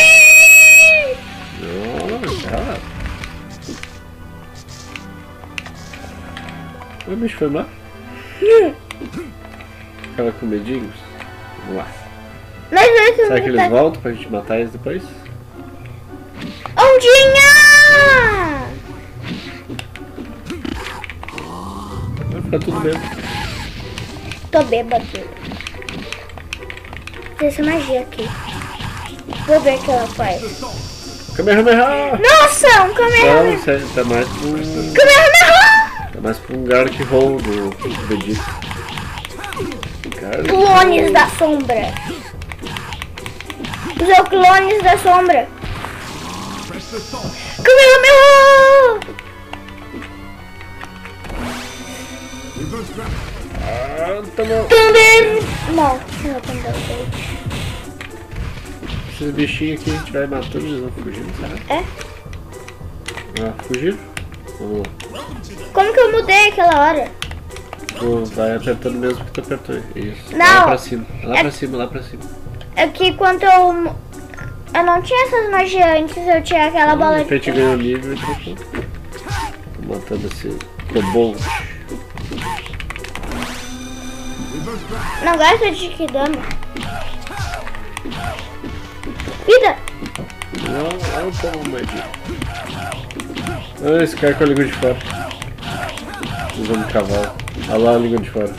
Nossa. O bicho foi lá? Ficava com medinhos? Vamos lá. Mas será que eles tá... voltam pra gente matar eles depois? Ondinha! Vai ficar tudo bem. Tô bêbado. Tem essa magia aqui. Vou ver o que ela faz. Kamehameha! Nossa, um Kamehameha! Não, sério, tá mais pra um... Kamehameha! Tá mais pra um Garlic Roll do Vegeta. Clones da sombra. Usou clones da sombra. Kamehameha! Ah, tomou. Também. Não, não também. Esses bichinhos aqui a gente vai matando, eles vão fugindo, sabe? É? Ah, fugiram? Vamos lá. Como que eu mudei aquela hora? Tu vai apertando mesmo que tu apertou. Isso. Não. Lá pra cima, lá é... pra cima, lá pra cima. É que quando eu. Eu não tinha essas magias antes, eu tinha aquela bola de. De repente ganhou nível e trocou. Tô matando esse robô. Não gasta de que dano. Vida! Não, não tomo mais. Ah, esse cara com a língua de fora. Usando cavalo. Olha lá a língua de fora.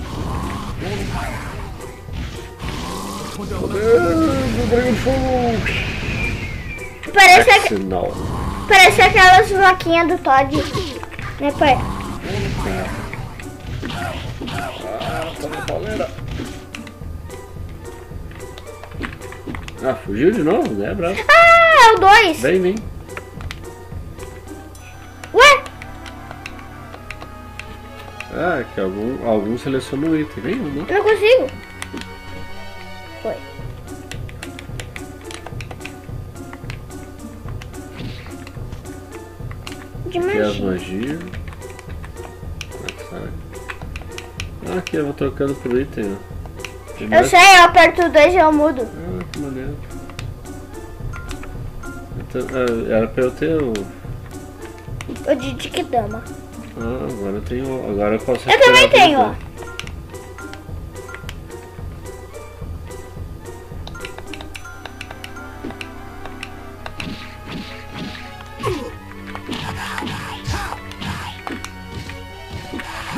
Meu Deus, o dragão de fogo! Parece, aque... Parece aquelas vaquinhas do Todd. Né, pai? Ah. Ah, fugiu de novo, né, bravo? Ah, é o dois! Vem, vem! Ué! Ah, que algum, algum selecionou o item, vem, né? Eu não consigo! Foi! De magia! Aqui as magias! Ah, aqui eu vou trocando pro item, ó! Eu mais? Sei, eu aperto dois e eu mudo. Ah, que maneiro. Então, ah, era pra eu ter o... O de Dikidama. Ah, agora eu tenho... Agora eu posso... Eu também tenho, ó.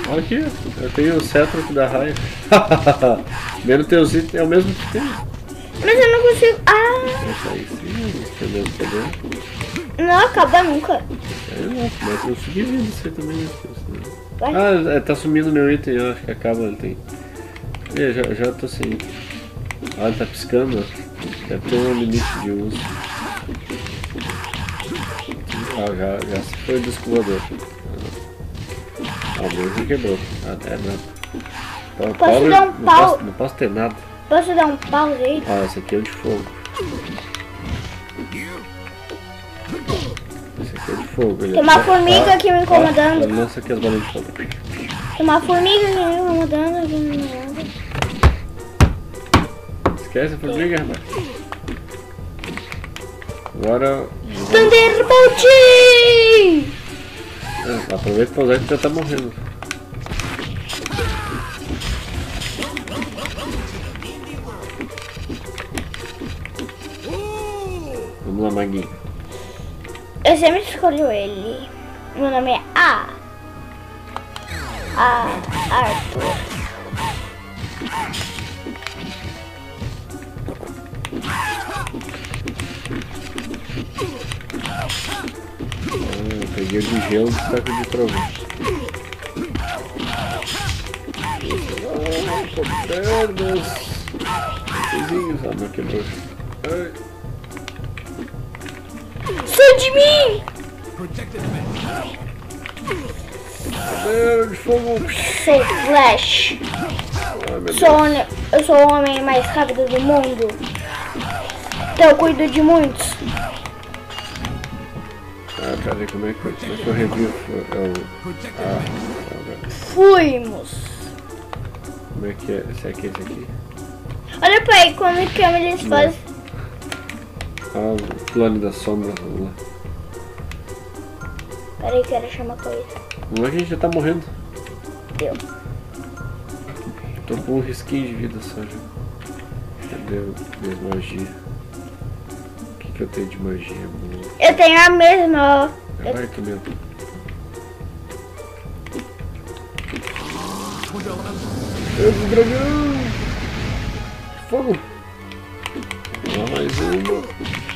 Olha aqui, eu tenho o cetro que dá raio. Menos teus itens é o mesmo que tem. Mas eu não consigo. Ah! Essa aí sim, esse é o mesmo que eu. Não acaba nunca. É, não, mas eu subi vindo isso aí também. Ah, tá sumindo meu item, eu acho que acaba ele tem. Eu já, já tô sem item. Ah, ele tá piscando, ó. Deve ter um limite de uso. Ah, já, já se foi o descobridor. Ah, o meu já quebrou. Ah, é, não. Então, posso pause, dar um pause? Não posso, não posso ter nada. Posso dar um pause aí? Ah, esse aqui é o de fogo. Esse aqui é de fogo. Tem uma formiga tá, aqui me incomodando. Tá, lança aqui as bolas de fogo. Tem uma formiga aqui me incomodando. Aqui me incomodando. Esquece a formiga, rapaz. Agora... Thunderbolt! Ah, aproveita pra usar que já tá morrendo. Vamos lá, Maguinho. Eu sempre escolho ele. Meu nome é A. A. Arthur. Ah, peguei o de gelo e o saco de trovão. Ah, cobertas. Vizinhos, ah, meu quebrou. Ai. Sai de mim! Meu de fogo! Sou Flash! Ah, sou, eu sou o homem mais rápido do mundo! Então eu cuido de muitos! Ah, cadê? Como é que, como é que eu revivo? Eu, ah, agora. Fuimos! Como é que é? Esse aqui, esse aqui? Olha pra aí como é que eles fazem. Ah, o plano da sombra, vamos lá. Peraí, quero chamar a coisa. Não é que a gente já tá morrendo. Deu. Tô com um risquinho de vida só já. Cadê minha magia? O que que eu tenho de magia, mano? Eu tenho a mesma. Eu... Vai tu mesmo. Eu sou dragão! Fogo! Mais uma.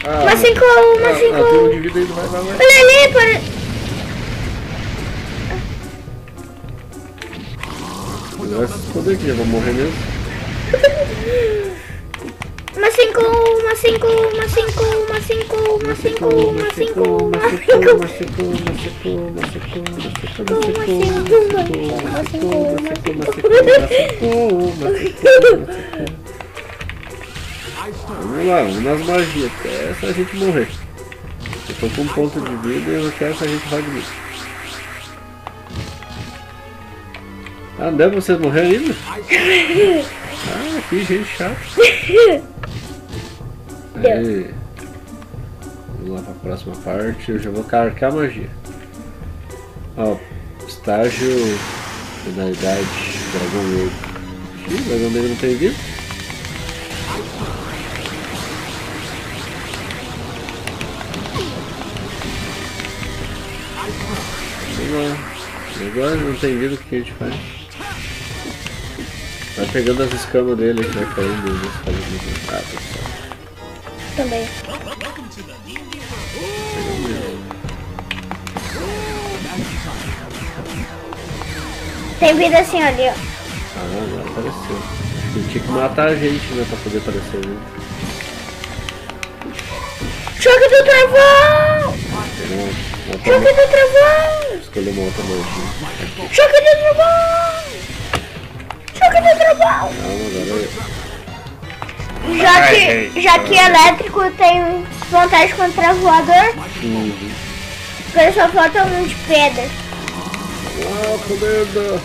Ah, mas cinco, mas cinco. Ah, tem um de vida aí, vai, vai, vai. Olha ali, para... Ele vai se esconder aqui, eu vou morrer mesmo. Mas cinco, mas cinco, mas cinco, mas cinco, mas cinco, mas cinco, mas cinco, mas cinco, mas cinco, mas cinco, mas cinco, mas cinco. Vamos lá, vamos nas magias, até essa gente morrer. Eu tô com um ponto de vida e eu quero essa gente magnífica. Ah, não deve vocês morrer ainda? Ah, que gente chata. Aí, vamos lá pra próxima parte, eu já vou carcar a magia. Ó, estágio, finalidade, dragão negro. Ih, o dragão negro não tem vida. Agora não tem vida, o que a gente faz? Vai pegando as escamas dele que vai caindo nas escamas do mercado, pessoal. Também. Tem vida assim, olha. Ah, não, apareceu. Acho que ele tinha que matar a gente, né, pra poder aparecer, né? Choque do travão! Choque do travão! Escolher uma outra magia. Choque de trovão! Choque de trovão! Não, não, não. Já ai, que, ai, já ai, que ai. Elétrico tem vantagem contra voador, uhum. Agora só falta um de pedra. Ah, comida!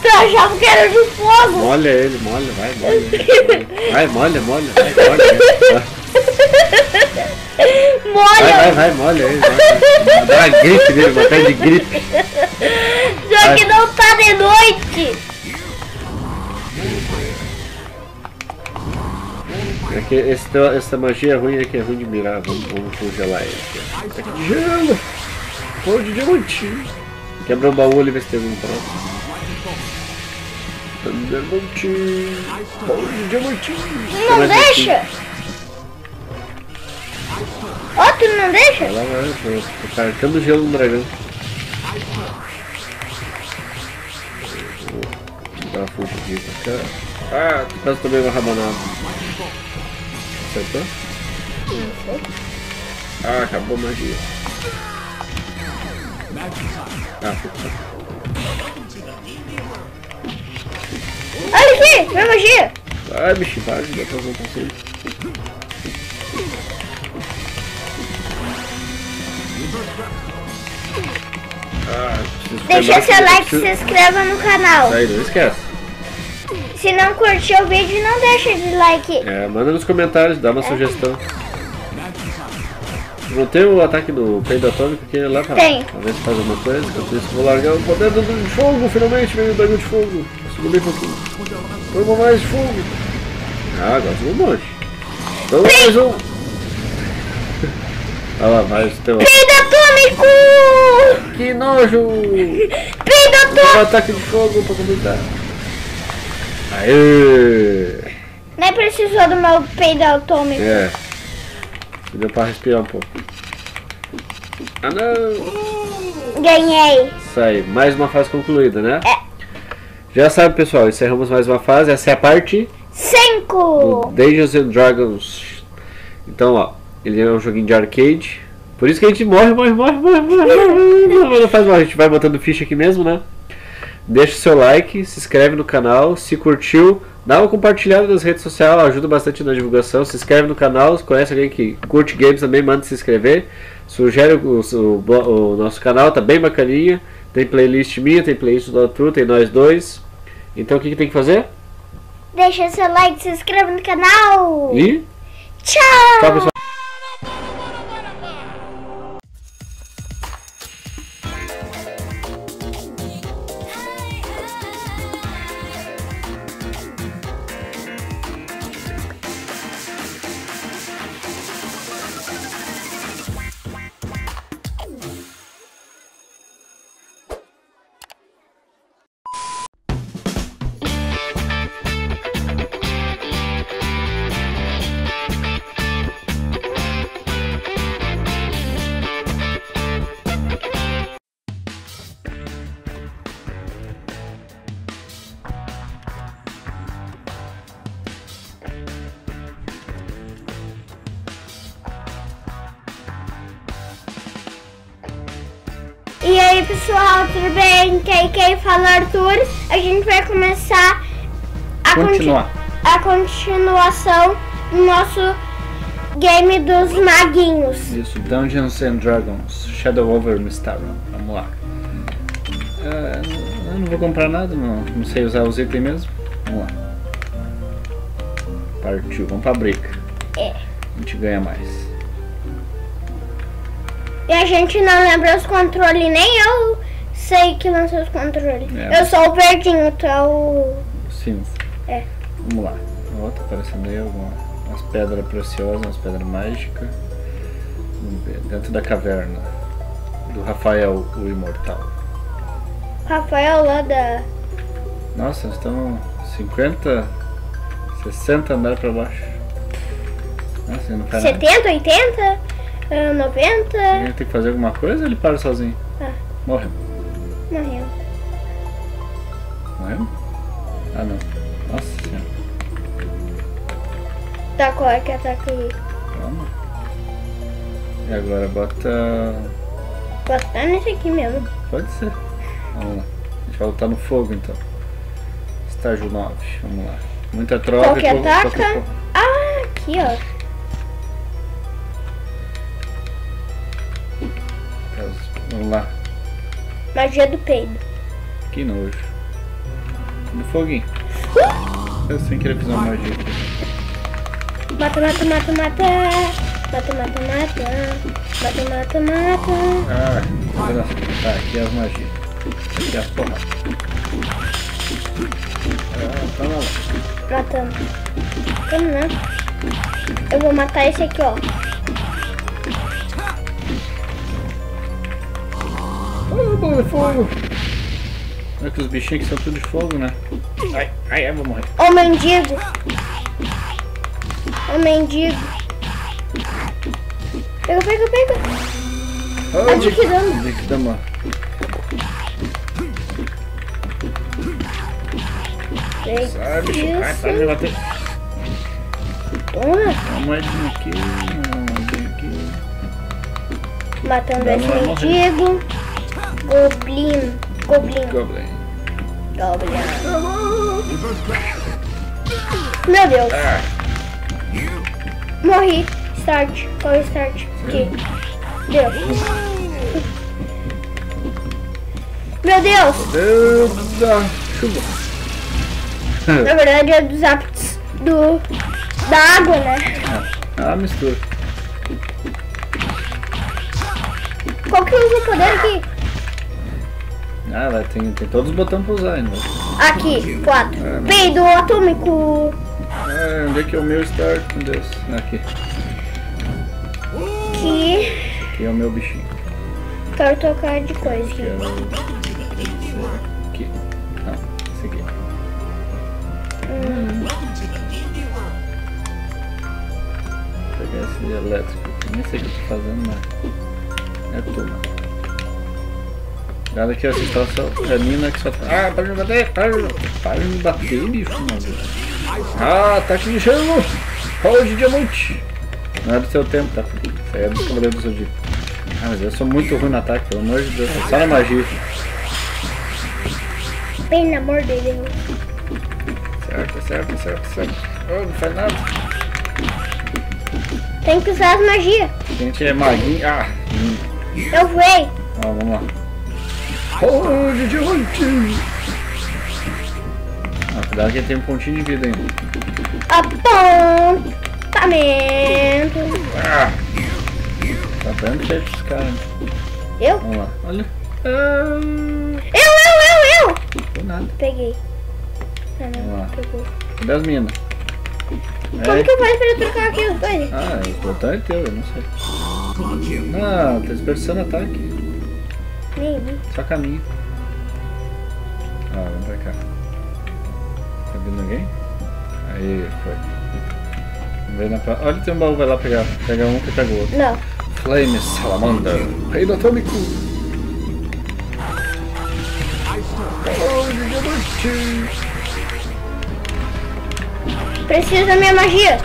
Tu achava que era de fogo! Molha ele, molha, vai, molha. Vai, molha, molha, vai, molha. Molha! Vai, vai, vai, molha aí, vai. Dá uma gripe nele, uma pele de gripe. Só vai. Que não tá de noite. É que esse, essa magia ruim aqui é ruim de mirar, vamos, vamos congelar ele. Aqui. Aqui de gelo! Pô, de diamantinho! Quebra o baú ali, vê se tem algum próximo. Diamantinho! Pô, de diamantinho! Não deixa! Aqui. Ó, oh, tu não deixa? Vai lá, vai, vai. Tô carcando gelo no dragão. Vou dar uma fuga aqui pra cá. Ah, tu quase tomei uma rabanada. Acertou? Ah, acabou a magia. Ah, puta. Olha aqui, minha magia! Vai, bicho, vai, dá pra usar o conselho. Ah, deixa seu like e se inscreva no canal. Aí, não esquece. Se não curtiu o vídeo, não deixa de like. É, manda nos comentários, dá uma é. sugestão. Não tem o ataque do peido atômico que é lá pra tem. ver se faz alguma coisa. Enquanto isso, vou largar o poder do fogo, finalmente, meu dragão de fogo. Subi um pouquinho. Toma mais de fogo. Ah, agora subiu um monte. Toma mais um. Olha lá, vai o teu. Peido atômico! Que nojo! Peido atômico! Um ataque de fogo pra completar. Aê! Nem precisou do meu peido atômico. É. Deu pra respirar um pouco. Ah, não! Ganhei! Isso aí, mais uma fase concluída, né? É. Já sabe, pessoal, encerramos mais uma fase. Essa é a parte cinco do Dungeons and Dragons. Então, ó, ele é um joguinho de arcade. Por isso que a gente morre, morre, morre, morre, morre. Não faz mal, a gente vai botando ficha aqui mesmo, né? Deixa o seu like, se inscreve no canal, se curtiu, dá uma compartilhada nas redes sociais, ajuda bastante na divulgação, se inscreve no canal, se conhece alguém que curte games também, manda se inscrever, sugere o, o, o nosso canal, tá bem bacaninha, tem playlist minha, tem playlist do Arthur, tem nós dois, então o que, que tem que fazer? Deixa o seu like, se inscreve no canal e tchau! Tchau, pessoal! E aí pessoal, tudo bem? Quem, quem fala Arthur, a gente vai começar a, continu a continuação do nosso game dos maguinhos. Isso, Dungeons and Dragons, Shadow Over Mystara, vamos lá. Uh, eu não vou comprar nada, não, não sei usar os itens mesmo, vamos lá. Partiu, vamos pra briga. É. A gente ganha mais. E a gente não lembra os controles, nem eu sei que lançou os controles. É, eu sou o verdinho, tu é o... cinza. É. Vamos lá. Ó, tá aparecendo aí algumas pedras preciosas, umas pedras mágicas. Vamos ver. Dentro da caverna. Do Rafael, o imortal. Rafael lá da... Nossa, nós estamos cinquenta, sessenta andares pra baixo. Nossa, não faz nada. setenta, oitenta? noventa. Ele tem que fazer alguma coisa ou ele para sozinho? Ah. Morreu. Morreu. Morreu? Ah não. Nossa senhora. Tá, qual é que ataca aí? Calma. E agora bota... Bota nesse aqui mesmo. Pode ser. Vamos lá. A gente vai lutar no fogo então. Estágio nove. Vamos lá. Muita troca. Qual que ataca? Pouca, pouca. Ah, aqui ó. Vamos lá. Magia do peido. Que nojo. No foguinho. Uh! Eu sem querer fazer uma magia aqui. Mata, mata, mata, mata. Mata, mata, mata. Mata, mata, mata. Ah, tá, aqui é as magias. Aqui é as porradas. Ah, toma lá. Matamos. Vamos lá. Eu vou matar esse aqui, ó. Fogo, fogo. Olha que os bichinhos aqui são tudo de fogo, né? Ai, ai, ai, vou morrer. Ô mendigo! Ô mendigo! Pega, pega, pega! Oh, Articuno! Articuno! Sai, bicho! Ai, para de bater! Toma! Uma moedinha aqui, uma moedinha aqui. Matando esse mendigo. Goblin. Goblin. Goblin. Goblin. Meu Deus. Ah. Morri. Start. Qual é o start? Aqui. Deu. Meu Deus. Meu Deus da chuva. Na verdade é dos hábitos do... da água, né? Ah, mistura. Qual que usa o poder aqui? Ah, lá tem, tem todos os botões pra usar ainda. Aqui, quatro. Ah, peido atômico. Ah, onde é que é o meu start? Meu Deus. Aqui. Aqui. Aqui é o meu bichinho. Quero trocar de coisa aqui. Aqui. Não, esse aqui. Hum. Vou pegar esse de elétrico. Nem sei o que eu tô fazendo, mas... é tudo. Cara, aqui ó, vocês estão só a mina que só tá. Ah, para de me bater, para de, para de me bater, bicho, mano. Ah, ataque de chão! Rola de diamante! Não é do seu tempo, tá? Isso aí é do Cavaleiros do Zodíaco. Ah, mas eu sou muito ruim no ataque, pelo amor de Deus, é só na magia. Bem na amor dele. Certo, certo, certo, certo. Oh, não faz nada. Tem que usar as magias. Gente, é magia. Ah! Hum. Eu voei! Ó, ah, vamos lá. Oh, de diamante! Ah, cuidado que tem um pontinho de vida ainda. Apontamento! Ah, tá dando cheio esses caras. Eu? Vamos lá, olha. Um... Eu, eu, eu, eu! Não foi nada. Peguei. Ah, não, vamos lá. Pegou. Cadê as minas? Como é que eu faço pra eu trocar aqui os dois? Ah, o botão é teu, eu não sei. Não, tá desperdiçando ataque. Só caminho. Ah, vamos pra cá. Tá vendo alguém? Aí, foi. Na pra... Olha, tem um baú, vai lá pegar. Pega um que pega o outro. Não. Flame Salamanda. Rei do Atômico. Preciso da minha magia.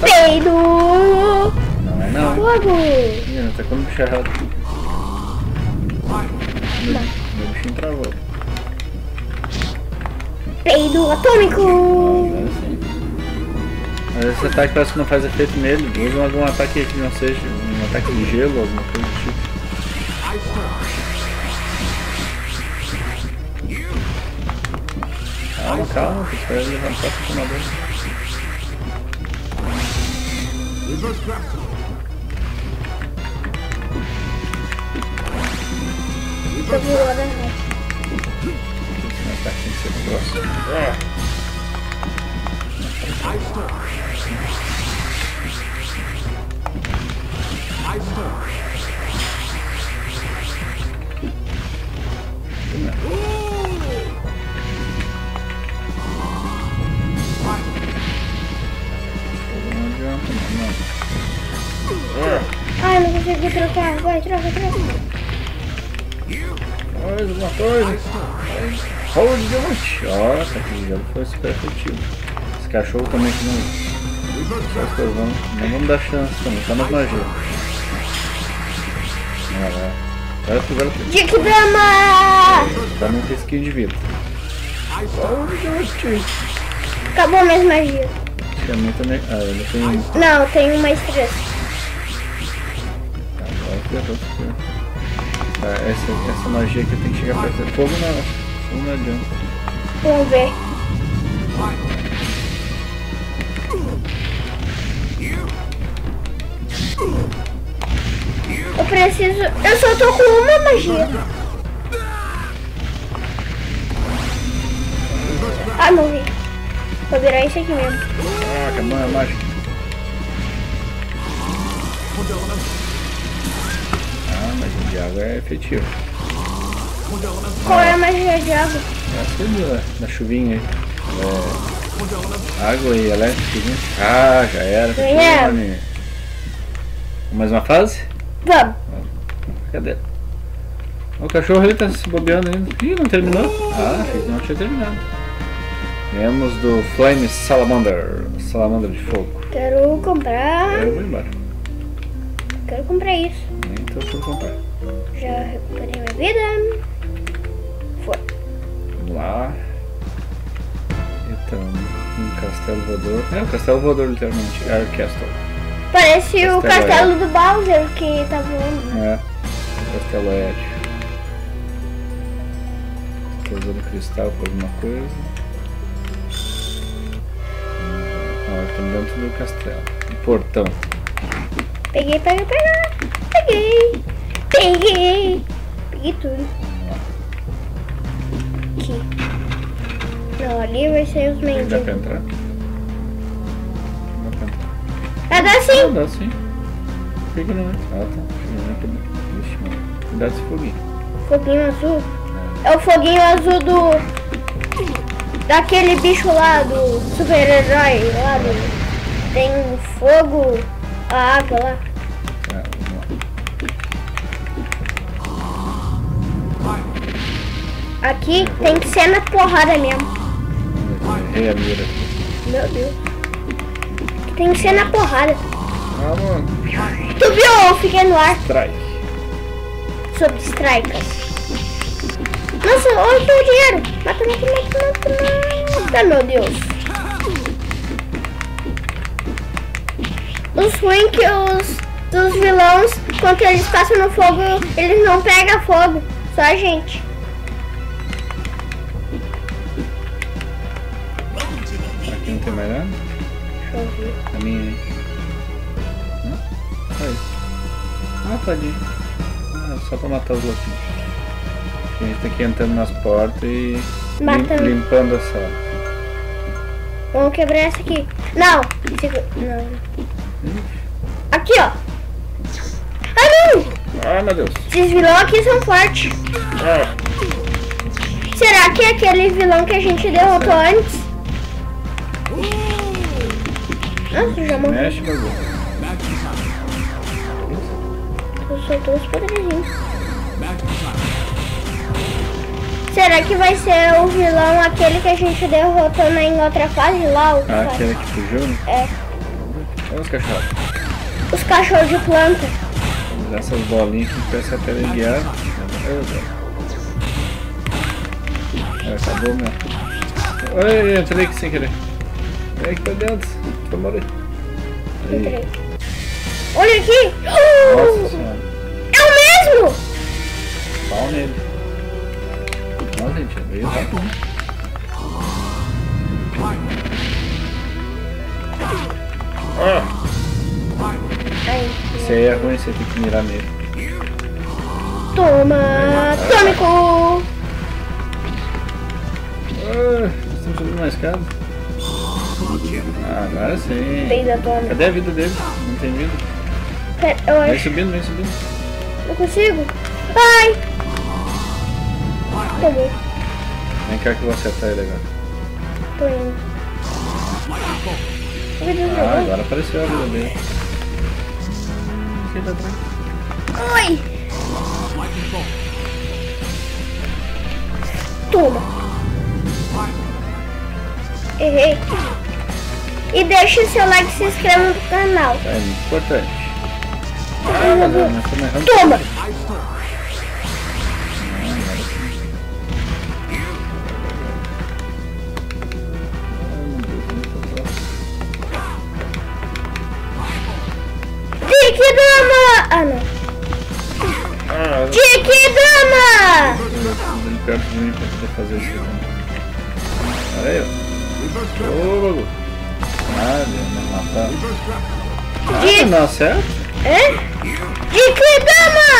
Peido. Não é não. Fogo. Ih, tá com um bicho errado. Meu, meu bichinho travou. Peido atômico! Mas esse ataque parece que não faz efeito nele. Usa algum ataque que não seja um ataque de gelo, alguma coisa do tipo. Calma, calma, que espera levantar o tomador. Tá voando, né? Ai, não consegui trocar. Vai, troca, troca. Mais alguma coisa. Rola de diamante. Ó, essa aqui de gelo foi super efetivo. Esse cachorro também que não. Não vamos dar chance também, tá mais magia. Ah, agora tu vai ter. Tinha que dramar! Pra não ter skin de vida. Rola de diamante. Acabou mais magia. Ah, ele tem um. Não, tem uma estrela. Agora que eu tô ficando. Essa, essa magia aqui tem que chegar perto. Fogo não, fogo não adianta. Vamos ver. Eu preciso... Eu só tô com uma magia. Ah, morri. Vou virar isso aqui mesmo. Ah, acabou a mágica. Magia de água é efetiva. Qual é a magia de água? Essa é da chuvinha aí. É... água e elétrica. Ah, já era. Ganhamos. Mais uma fase? Vamos. Cadê? O cachorro ali tá se bobeando ainda. Ih, não terminou? Ah, não tinha terminado. Ganhamos do Flame Salamander. Salamander de fogo. Quero comprar. Eu vou embora. Quero comprar isso. Então eu fui comprar. Já recuperei minha vida. lá. Então, um castelo voador. É, o castelo voador, literalmente. Air Castle. Parece castelo o castelo aéreo do Bowser que tá voando. É, o castelo aéreo. Estou usando cristal por alguma coisa. Ah, estamos dentro do castelo. O portão. Peguei, peguei, peguei. Peguei. Peguei. Peguei tudo. Aqui. Não, ali vai sair os mendigos. Dá pra entrar? Dá pra entrar. Ah, dá sim. Ah, dá sim. Por que que não é? Ah, tá. Vixe, mano. Cuidado desse foguinho. Foguinho azul? É o foguinho azul do... daquele bicho lá, do super-herói lá do... Tem o fogo, a água lá. Aqui tem que ser na porrada mesmo. Errei a mira. Meu Deus. Tem que ser na porrada. Ah, mano. Tu viu? Eu fiquei no ar. Strike. Sobre strike. Nossa, olha o teu dinheiro. Mata, mata, mata, mata. Ah, meu Deus. Os ruins que os dos vilões, quando eles passam no fogo, eles não pegam fogo. Só a gente. Não tem mais nada? Deixa eu ver. A minha aí. Aí. Ah, tadinho. Ah, só pra matar os louquinhos. A gente tá aqui entrando nas portas e Matando. limpando a sala. Vamos quebrar essa aqui. Não! Não. Aqui, ó. Ah, não! Ah, meu Deus. Esses vilões aqui são fortes. Ah. Será que é aquele vilão que a gente derrotou Sim. antes? Nossa, já morreu. Mexe, meu Deus. Eu soltou os poderzinhos. Será que vai ser o vilão aquele que a gente derrotou na em outra fase lá? Ah, aquele que fugiu? É. Olha os cachorros. Os cachorros de planta. Essas bolinhas que parece até teleguiar. É, acabou mesmo. Ai, entrei aqui sem querer. É que tá dentro, eu morei. Olha aqui! Nossa, é o mesmo! Pau nele. Nossa, gente, é meio rápido. Ah. Esse aí é ruim, você tem que mirar nele. Toma! Tômico! Ah, estamos subindo na escada. Ah, agora sim. Cadê a vida dele? Não tem vida. Pera, eu acho. Vem subindo, vem subindo. Não consigo. Ai! Cadê? Vem cá que eu vou acertar ele agora. Tô indo. Ah, agora apareceu a vida dele. Oi! Toma! Errei. E deixa o seu like e se inscreva no canal. É importante. Ah, mas eu não tô me errando. Toma! Dique dama! Ah, não. Ah, Dique dama! Ele perto de mim pra poder fazer isso. Olha aí, ó. Ô, Goku. Ah, não, de... ah, não, certo? É? De que dama?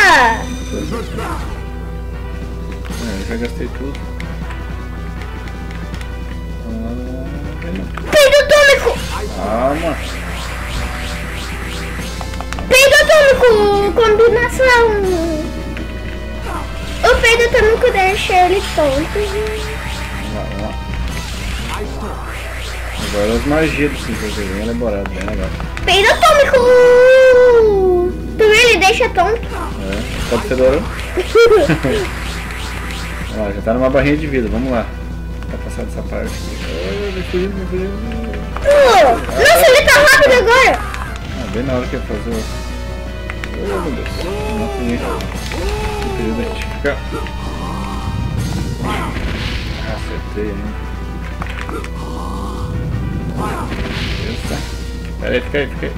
É, já gastei tudo. Ah, peido atômico! Ah, mano. Peido atômico! Combinação! O peido atômico deixa ele tonto. Agora as magias do Splinter Cell, bem elaborado, bem legal. Peido atômico! Tu viu? Ele deixa tonto. É, só do fedorão. Ó, já tá numa barrinha de vida, vamos lá. Pra passar dessa parte. Oh, me fugindo, me fugindo. Uh, ah, nossa, ele tá rápido agora! Ah, bem na hora que eu fazer o... Oh, meu Deus. Nossa, infelizmente. Fica... Acertei, hein? Beleza. Pera aí, fica aí, fica aí.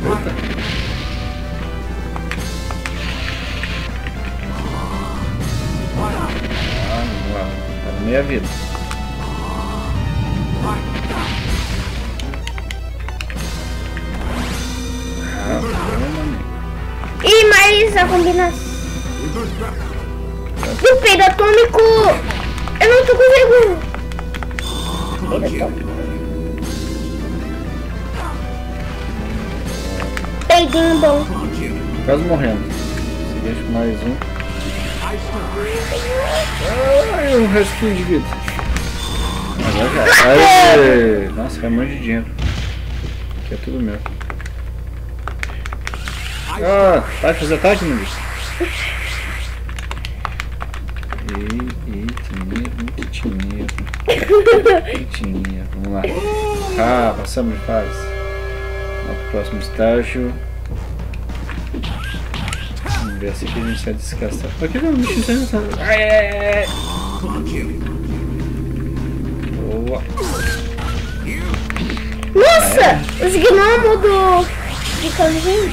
Eita. Meia vida. E mais a combinação do peido atômico. Eu não tô conseguindo. Peidinho bom. Quase morrendo. Se deixa mais um. Ai, um restinho de vida. Ai, nossa, é um monte de dinheiro. Aqui é tudo meu. Ah, pode fazer ataque, meu bicho? Eita, que dinheiro. Que dinheiro. Vamos lá. Ah, passamos de fase. Vamos pro próximo estágio. Vamos ver assim que a gente sai desse castelo. Aqui não, o bicho sai desse castelo. Ai, ai, ai. Boa. Nossa! É. Os gnomos do... de Canjinho.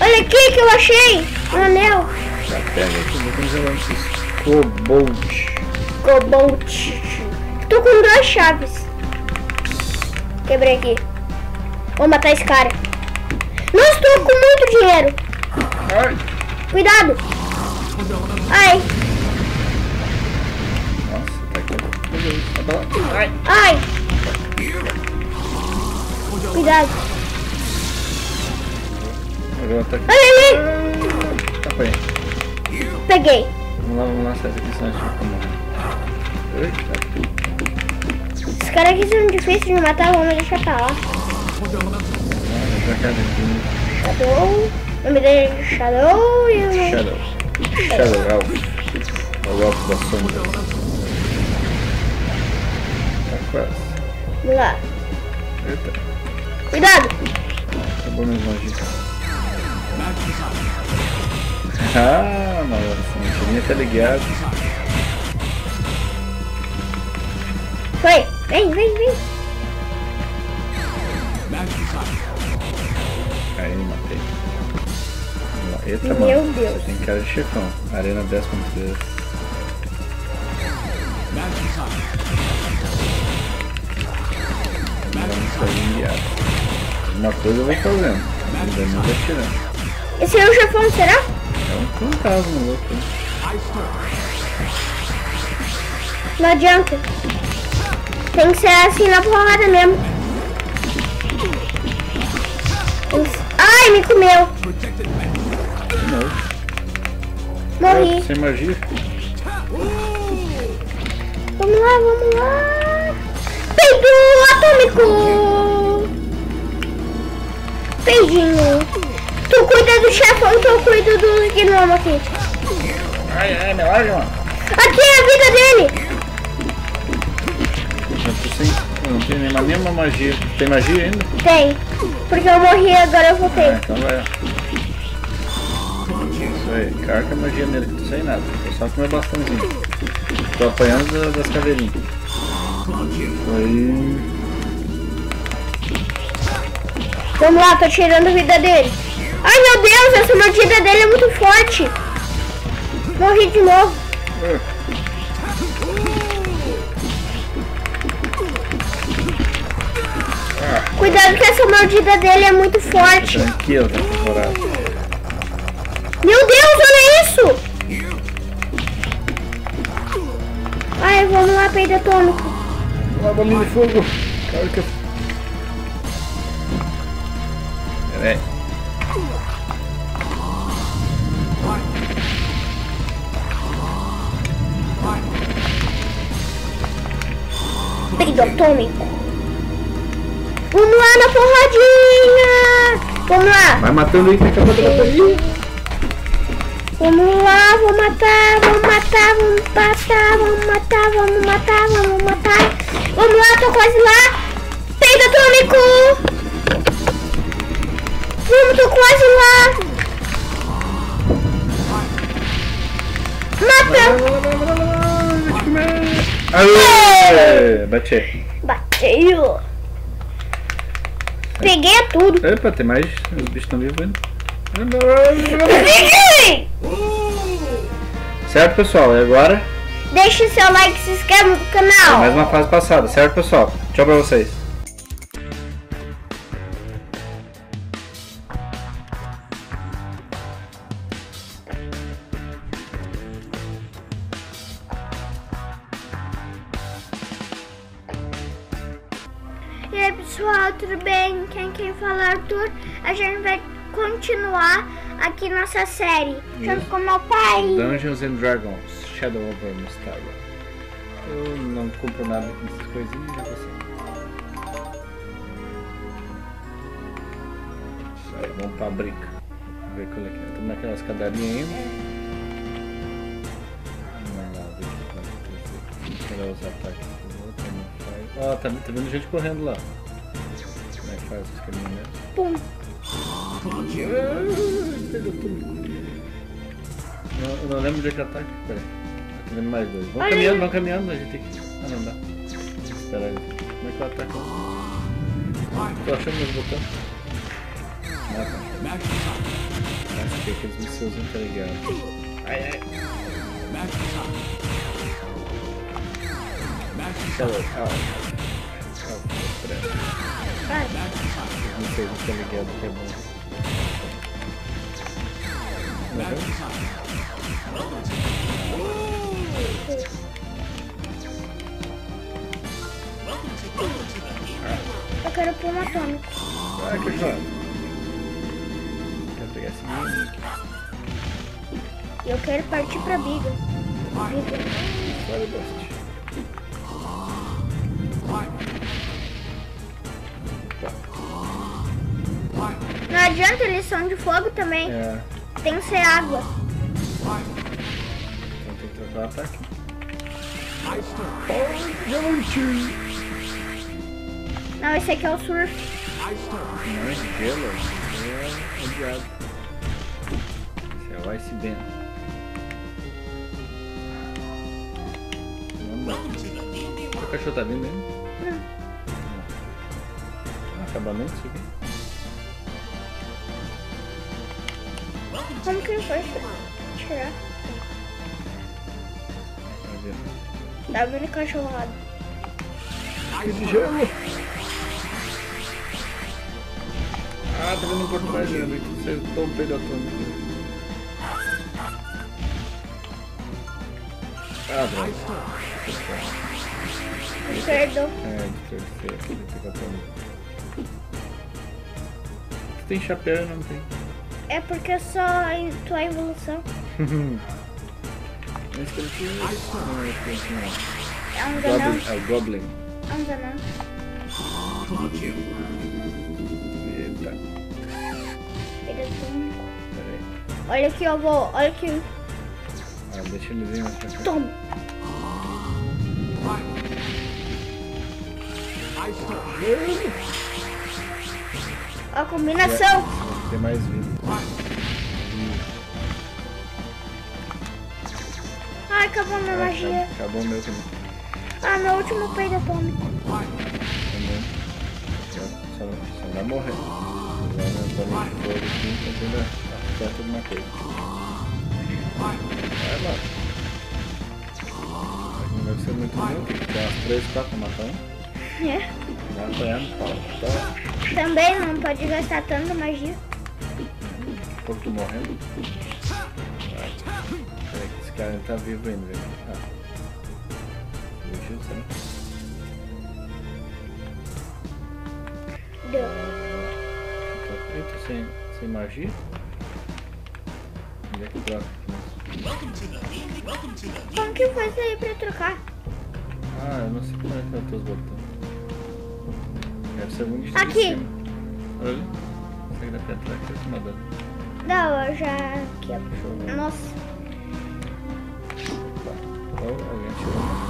Olha aqui que eu achei! Um anel. Já pega aqui, vou congelar esses cobolt. Cobolt. Tô com duas chaves. Quebrei aqui. Vou matar esse cara. Não estou com muito dinheiro. Ai. Cuidado. Ai. Nossa, tá aqui. Ai. Ai. Cuidado. Olha ali. Apanhei. Peguei. Vamos lá, vamos lá. Essa aqui são as chaves. Esses caras aqui são difíceis de matar. Vamos deixar pra lá. Shadow, o nome dele é Shadow e o... Shadow. Shadow Ralph. O Ralph da sombra. Tá quase. Vamos lá. Eita. Cuidado! Acabou minhas magias. Ah, maluco. Não tinha até ligado. Foi. Vem, vem, vem. Aí, matei. Eita, meu mano. Deus. Você tem cara de chefão. Arena dez ponto três. Uma coisa eu vou fazendo. Ainda não vai tirando. Esse é o chefão, será? É um fantasma louco. Não adianta. Tem que ser assim na porrada mesmo. Uf. Ai, me comeu! Morri. Sem magia. Vamos lá, vamos lá. Peido atômico! Peidinho. Tu cuida do chefão, eu cuido do gnomo aqui. Ai, ai, meu olho. Aqui é a vida dele. Eu não tenho nenhuma, nenhuma magia. Tem magia ainda? Tem. Porque eu morri e agora eu voltei. Ah, então vai. Isso aí. Carca a magia nele, que não sei nada. Eu só com meu bastãozinho. Tô apanhando das caveirinhas. Aí. Vamos lá, tô tirando a vida dele. Ai meu Deus, essa mordida dele é muito forte. Morri de novo. É. Cuidado que essa mordida dele é muito forte. Tranquilo, tá temporada. Meu Deus, olha isso! Ai, vamos lá, peido atômico. Vamos lá, bolinha de fogo. Claro que eu... Pera aí. Peido atômico. Vamos lá na porradinha! Vamos lá! Vai matando aí, fica matando aí! Vamos lá, vou matar, vou matar, vou matar, vou matar, vou matar, vou matar! Vamos lá, tô quase lá! Peido atômico! Vamos, tô quase lá! Aê! Bati. Bateu. Peguei tudo. Epa, tem mais. Os bichos estão vivos ainda. Peguei! Certo, pessoal? E agora? Deixa o seu like e se inscreve no canal. É mais uma fase passada, certo, pessoal? Tchau pra vocês. E aí, pessoal, tudo bem? Quem, quem fala é Arthur. A gente vai continuar aqui nossa série junto com meu pai. Dungeons and Dragons Shadow Over Mystara. Eu não compro nada com essas coisinhas, já você. Isso aí, vamos pra briga. Vamos ver qual é que é. Estamos naquela escadarinha ainda. Vamos lá, deixa eu ver os ataques. Ó, ah, tá, tá vendo gente correndo lá. Como é que faz os caminhos? Pum! Ah, pegou tudo. Eu, eu não lembro de que ataque. Peraí. Tá vendo mais dois. Vamos caminhando, vamos caminhando. A gente tem que. Ah, não dá. Espera aí. Como é que eu ataco? Tô achando meus botões. Ah, tá. Acho que aqueles mísseis encarregados. Ai, ai. Calma. Vai. Não sei se eu liguei a do que é bom. Eu quero pôr um atômico. Ah, que joia. Quero pegar esse menino aqui. Eu quero partir pra briga. Briga. Bora, Dust. Não adianta, eles são de fogo também. É. Tem que ser água. Então tem que trocar o ataque. Não, esse aqui é o surf. Não, esse é gelo. Esse é o diabo. Esse é o Ice Band. O cachorro tá vindo ainda? Não. Não. Acabamento isso aqui. Como que ele foi tirar? Tá vendo cachorrado. Que de gelo! Ah, tá vendo um pouco mais gelo. Vocês estão pedotando. Ah, droga. Perdão. É, terceiro. Você tem chapéu e não tem. É porque é só a tua evolução. Esse aqui não é esse não. É um ganão. É o Goblin. É um ganão. Eita. Ele é único. Olha aqui, eu vou. Olha aqui. Ah, deixa ele ver. Toma. A combinação. Vai ter mais vida. Ai, acabou minha ah, magia. Acabou o meu também. Ah, meu último peido atômico. Também. Só não vai morrer. Só não vai morrer. Só não vai morrer. Vai lá. Não deve ser muito bom. Tem que ter umas três, quatro pra matar um. É. Vai apanhando, pau. Tá. Também não pode gastar tanta magia. Por que morrendo? Peraí, que esse cara tá vivo ainda, velho. Ah. Fugiu, sabe? Deu. Eita, sem, sem magia? Onde é que troca? Como que faz aí pra trocar? Ah, eu não sei como é que tá os teus botões. Deve ser algum de aqui! De cima. Olha. Sai daqui atrás, que eu tô mandando. Não, eu já... Aqui, ó. Nossa.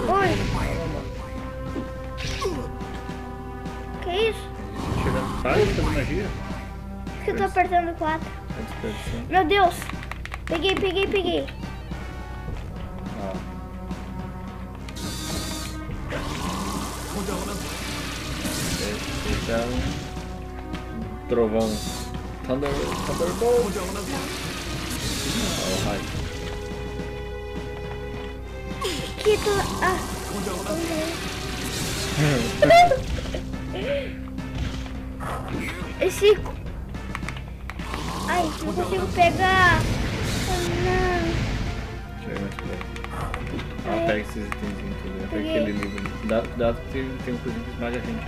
Oi. Que isso? Para de fazer magia. Por que eu tô apertando quatro? Meu Deus. Peguei, peguei, peguei. Deixar um trovão. Thunder, Thunderbolt. Ah, o raio. Que do... Ah. Esse... Ai, não consigo pegar. Ah, não. Deixa eu ir mais perto. Ah, pega esses itens tudo. Né? Pega aquele livro. Dá, dá porque ele tem um cozinho que esmaga a gente.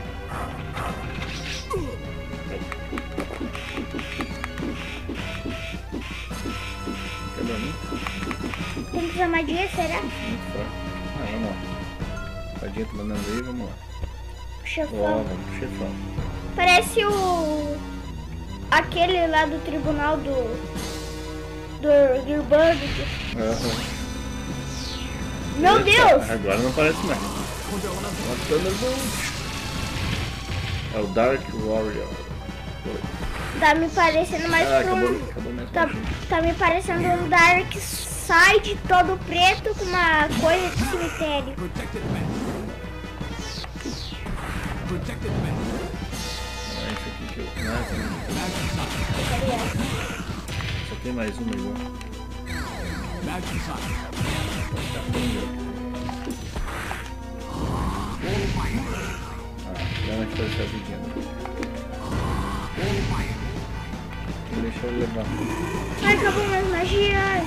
Tem que chamar de será? Ah, vamos lá. Tadinha tomando aí, vamos lá. O chefão. Uau, o chefão. Parece o... Aquele lá do tribunal do... Do, do Burg. Uhum. Meu Deus! Agora não parece mais. É o Dark Warrior. Tá me parecendo mais ah, acabou, um... acabou tá, tá me parecendo um Dark Side todo preto com uma coisa de cemitério. Só tem mais um igual. Ah, não é que tá pedindo. Deixa eu levar. Ai, acabou minhas magias.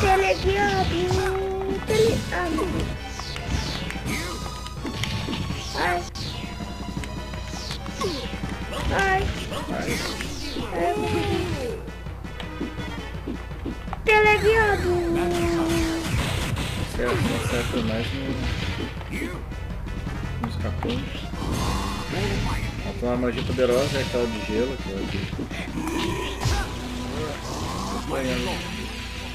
Teleguiado. Teleguiado. Ai. Ai. Ai. Teleguiado. Certo, não acerta mais nos capões. Uma magia poderosa é aquela de gelo que eu aqui.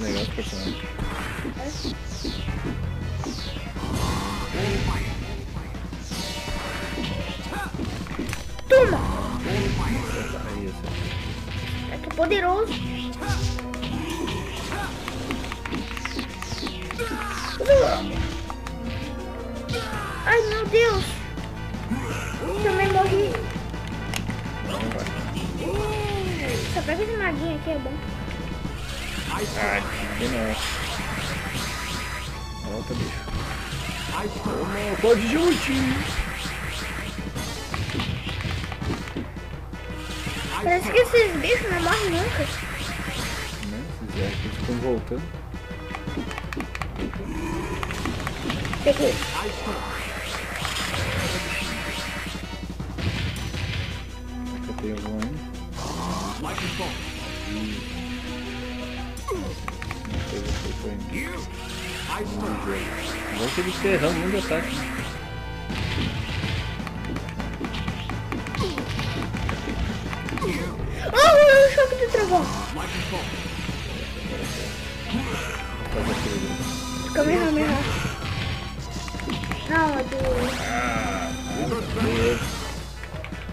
Legal os personagens. Toma! É que poderoso. Ai, meu Deus! Também morri. Só pega esse maguinho aqui, é bom. Ai, que não. Volta, bicho. Ai, não. Pode juntinho. Parece que esses bichos não morrem nunca. Não, esses bichos estão voltando. Peguei. Tem algum ainda? Vamos ter que encerrar muito ataque. Oh, o choque do trovão! Kamehameha. Não, é do...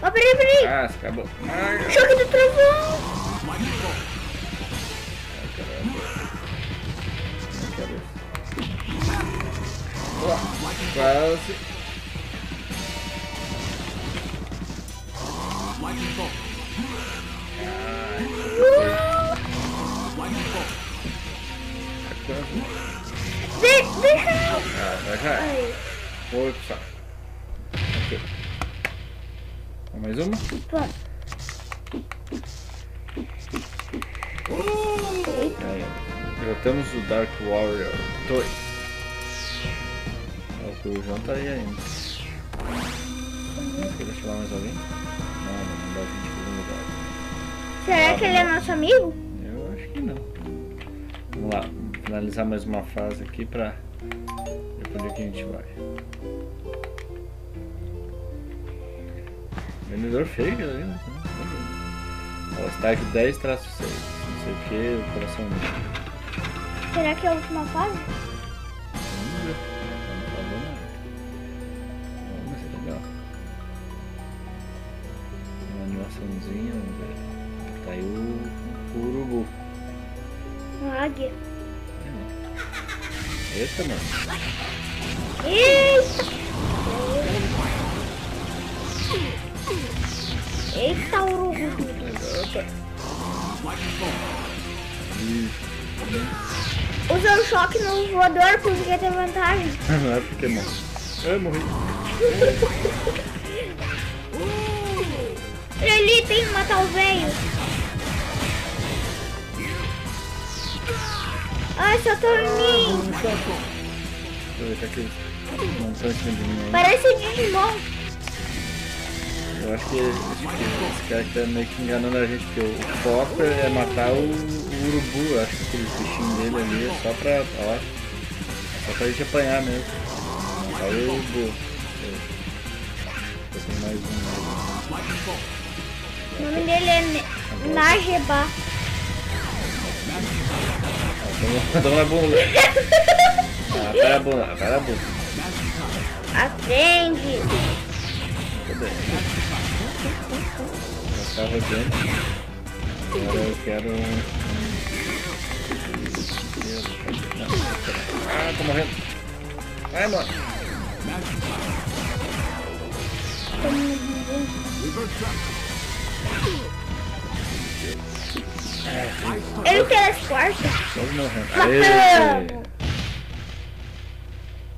Ó, oh, peraí, peraí! Ah, acabou. Ah, choque do trovão! Ai, caramba. Ai, caramba. Ó, quase. Deixa! Deixa! Ah, vai cair. Opa. Ok. Mais uma? Pronto. Derrotamos o Dark Warrior dois. O João tá aí ainda. Quer chamar mais alguém? Não, não dá a gente fazer um lugar. Será ah, que ele é nosso amigo? Eu acho que não. Vamos lá. Finalizar mais uma fase aqui pra ver pra onde que a gente vai. Vendedor fake ali, né? Ó, estágio dez traço seis. Não sei o que, o coração não. Será que é a última fase? Não, não, não, não. Vamos ver se é legal. Uma animaçãozinha, vamos ver. Tá aí o, o urubu. Uma águia. Eita, mano. Eita! Eita, urubu. Eita. Usa o choque no voador porque tem vantagem. Não é porque não. Eu morri. Ele tem que matar o velho. Ai, só torninho! Parece o Digimon. Eu acho que esse cara tá meio que enganando a gente, porque o foco é matar o, o urubu. Eu acho que aquele bichinho dele ali é só pra, ó, só pra gente apanhar mesmo. Matar o urubu. Tem mais um. O nome dele é Najeba. Dão na bunda. Ah, para a bunda, para a bunda. Atende. Cadê? Já tá rodando. Agora eu quero... Ah, tô morrendo. Vai, mano. Ele quer as quartas. Vamos ver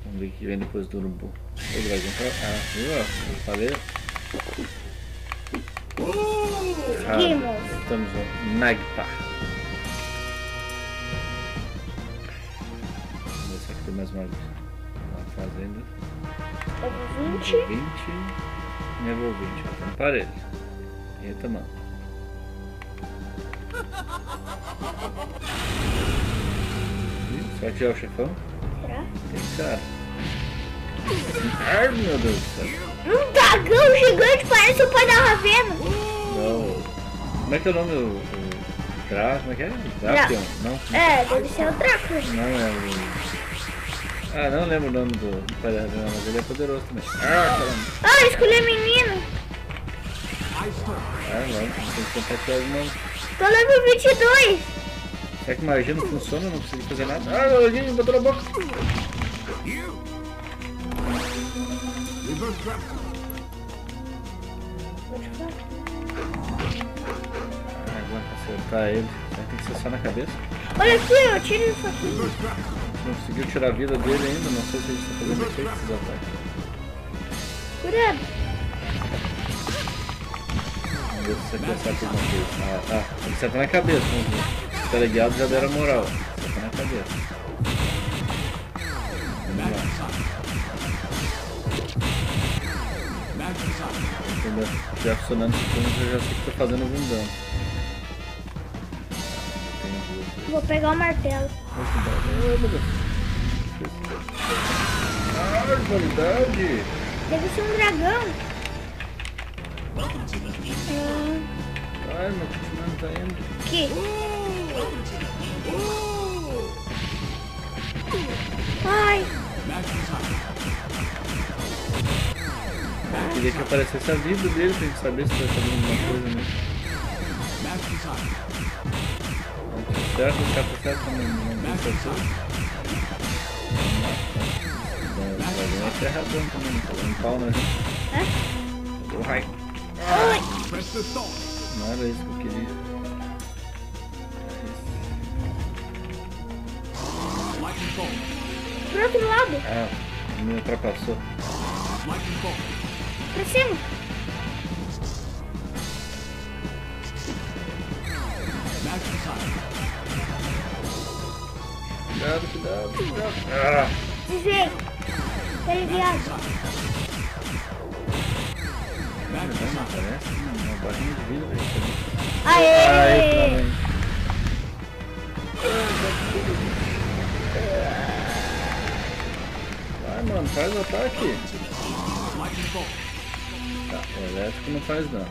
o que vem depois do urubu. Ele vai entrar. Ah, viu? Eu falei. Ah, estamos no Nagpa. Vamos ver se aqui tem mais uma fazenda. Level vinte. Level vinte. Tá no parede. Eita, mano. Será que é o chefão? Será? Tem cara. Ai, meu Deus do céu. Um dragão gigante, parece o pai da Ravena. Não. Como é que é o nome do... Dra... Como é que é? Drapion? Não. Não? É, deve ser o Drapion. Não, é o... Ah, não lembro o nome do, do pai da Ravena, mas ele é poderoso também. Ah, caramba. Ah, escolhi menino. Ah, não. Tem que contactar o nome. Tô level vinte e dois! Será que magia não funciona? Não precisa fazer nada? Ah, meu Deus, botou na boca! Ah, aguenta acertar ele. Será que tem que ser só na cabeça? Olha aqui, eu tiro isso aqui. Não conseguiu tirar a vida dele ainda, não sei se ele está fazendo efeito desses ataques. Curado! Isso aqui acerta alguma coisa. Ah, tá. Ele acerta na cabeça, vamos ver. Os teleguiados já deram moral. Acerta na cabeça. Vamos lá. Já funcionando os pontos, eu já sei que tô fazendo algum dano. Vou pegar o martelo. Ah, barbaridade! Deve ser um dragão. Ai, meu Pokémon tá indo. Que? Ai! Eu queria que aparecesse a vida dele pra gente saber se tá fazendo alguma coisa, né? Certo, tá certo, não, não deu certo. Até erradão também, não tá dando pau, né? É? Deu raio. Ai. Não era isso que eu queria. Pro outro lado. Ah, me ultrapassou. Pra cima. Cuidado, cuidado, cuidado. Ah. Desvei. Tá aliviado. Parece uma barrinha de vida. Aê! Aê! mano, faz o ataque. Tá, o elétrico não faz não.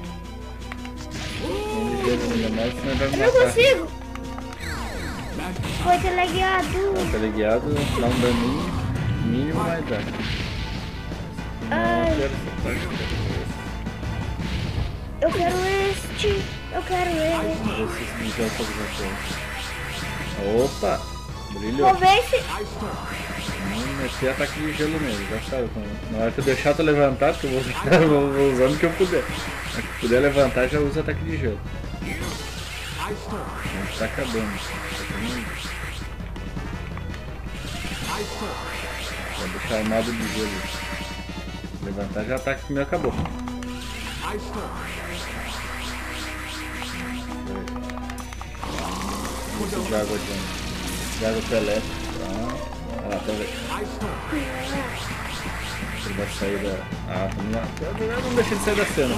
Eu não consigo! Foi teleguiado! Foi teleguiado, dá um daninho, mínimo, mas dá. Ai. Eu quero este, eu quero ele. Opa! Brilhou! Vou ver se... Hum, esse é ataque de gelo mesmo, já sabe. Na hora que eu deixar tu levantar, porque eu vou, vou, vou usando o que eu puder. Se puder levantar, já usa ataque de gelo. Tá acabando. Vou deixar armado de gelo. Levantar já ataque comigo, acabou. De água de, de água peleta. Ah, tá vendo? Ele vai sair da... Ah, não, não deixa ele sair da cena.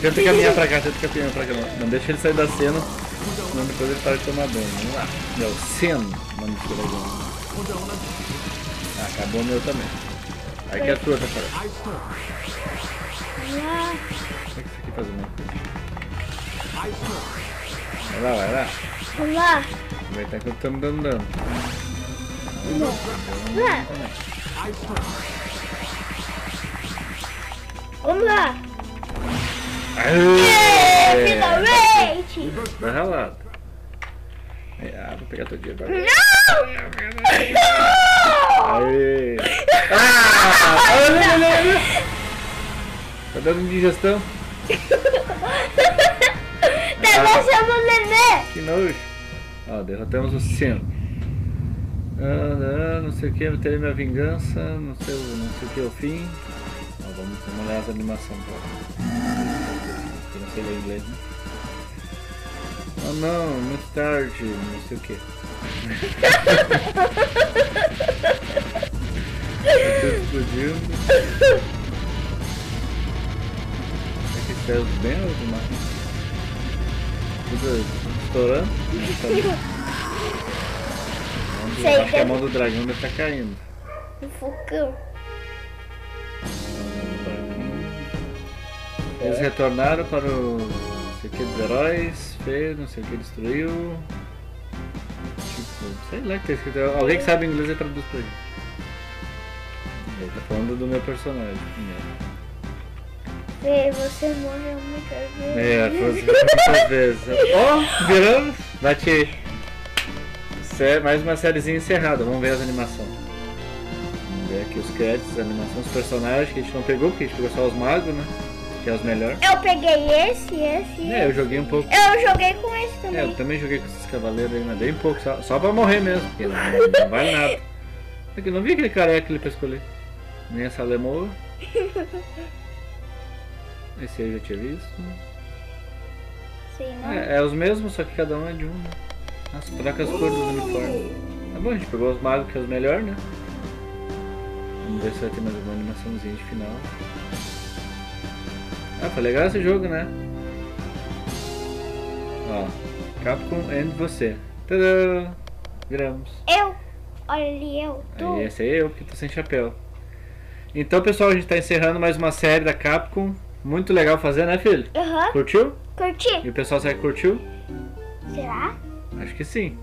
Tenta caminhar pra cá, tenta caminhar pra cá. Não, não deixa ele sair da cena, senão depois ele para de tomar banho. Vamos lá. É o Seno. Ah, acabou o meu também. Aí que é a tua, tá fora. Será que isso aqui faz o mesmo? Vai lá, vai lá. Vamos lá. Vai estar enquanto estamos dando dano. Não. Vamos lá! Aê! Finalmente! Vai ralado. Ah, vou pegar teu dia. Não! Não! Aê! Ah! Olha, olha, olha! Tá dando indigestão? Tá deixando o nenê! Que nojo! Ó, derrotamos o Sino. Ah, não sei o que, eu terei minha vingança, não sei, não sei o que é o fim. Ah, vamos, vamos olhar as animações pra... Eu não sei ler inglês, né? Ah não, muito tarde, não sei o que. Explodiu. É que saiu bem ou demais? Tudo estourando? Acho que a mão do dragão deve estar caindo. Um focão. Eles retornaram para o... não sei o que dos heróis. Fez, não sei o que destruiu. Tipo, sei lá o que tá escrito. Alguém que sabe inglês é traduz pra gente. Ele tá falando do meu personagem. Fê, você morreu muitas vezes. É, você morreu muitas vezes. Ó, oh, viramos. Bate aí. Mais uma sériezinha encerrada, vamos ver as animações. Vamos ver aqui os créditos, as animações, os personagens que a gente não pegou, porque a gente pegou só os magos, né? Que é os melhores. Eu peguei esse, esse. É, eu joguei um pouco. Eu joguei com esse também. É, eu também joguei com esses cavaleiros aí, mas bem pouco, só, só pra morrer mesmo, porque não, não vale nada. Eu não vi aquele careca ali pra escolher. Nem essa lemoa. Esse aí eu já tinha visto. Sim, não. É, é os mesmos, só que cada um é de um, né? Nossa, troca as cores do uniforme. Tá bom, a gente pegou os magos que é os melhores, né? Vamos ver se vai ter mais uma animaçãozinha de final. Ah, foi legal esse jogo, né? Ó, Capcom and você. Tadã! Viramos. Eu! Olha ali, eu! Tu. Aí, esse aí é eu, porque tô sem chapéu. Então, pessoal, a gente tá encerrando mais uma série da Capcom. Muito legal fazer, né, filho? Aham. Uhum. Curtiu? Curti. E o pessoal, será que curtiu? Será? Acho que sim.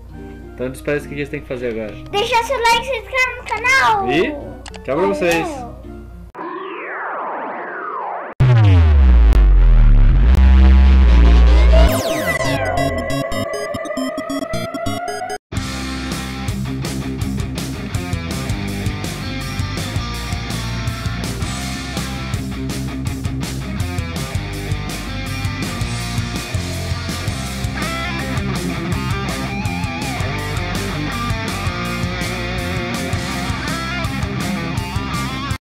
Então, parece que a gente tem que fazer agora. Deixa seu like, se inscreve no canal. E tchau pra vocês.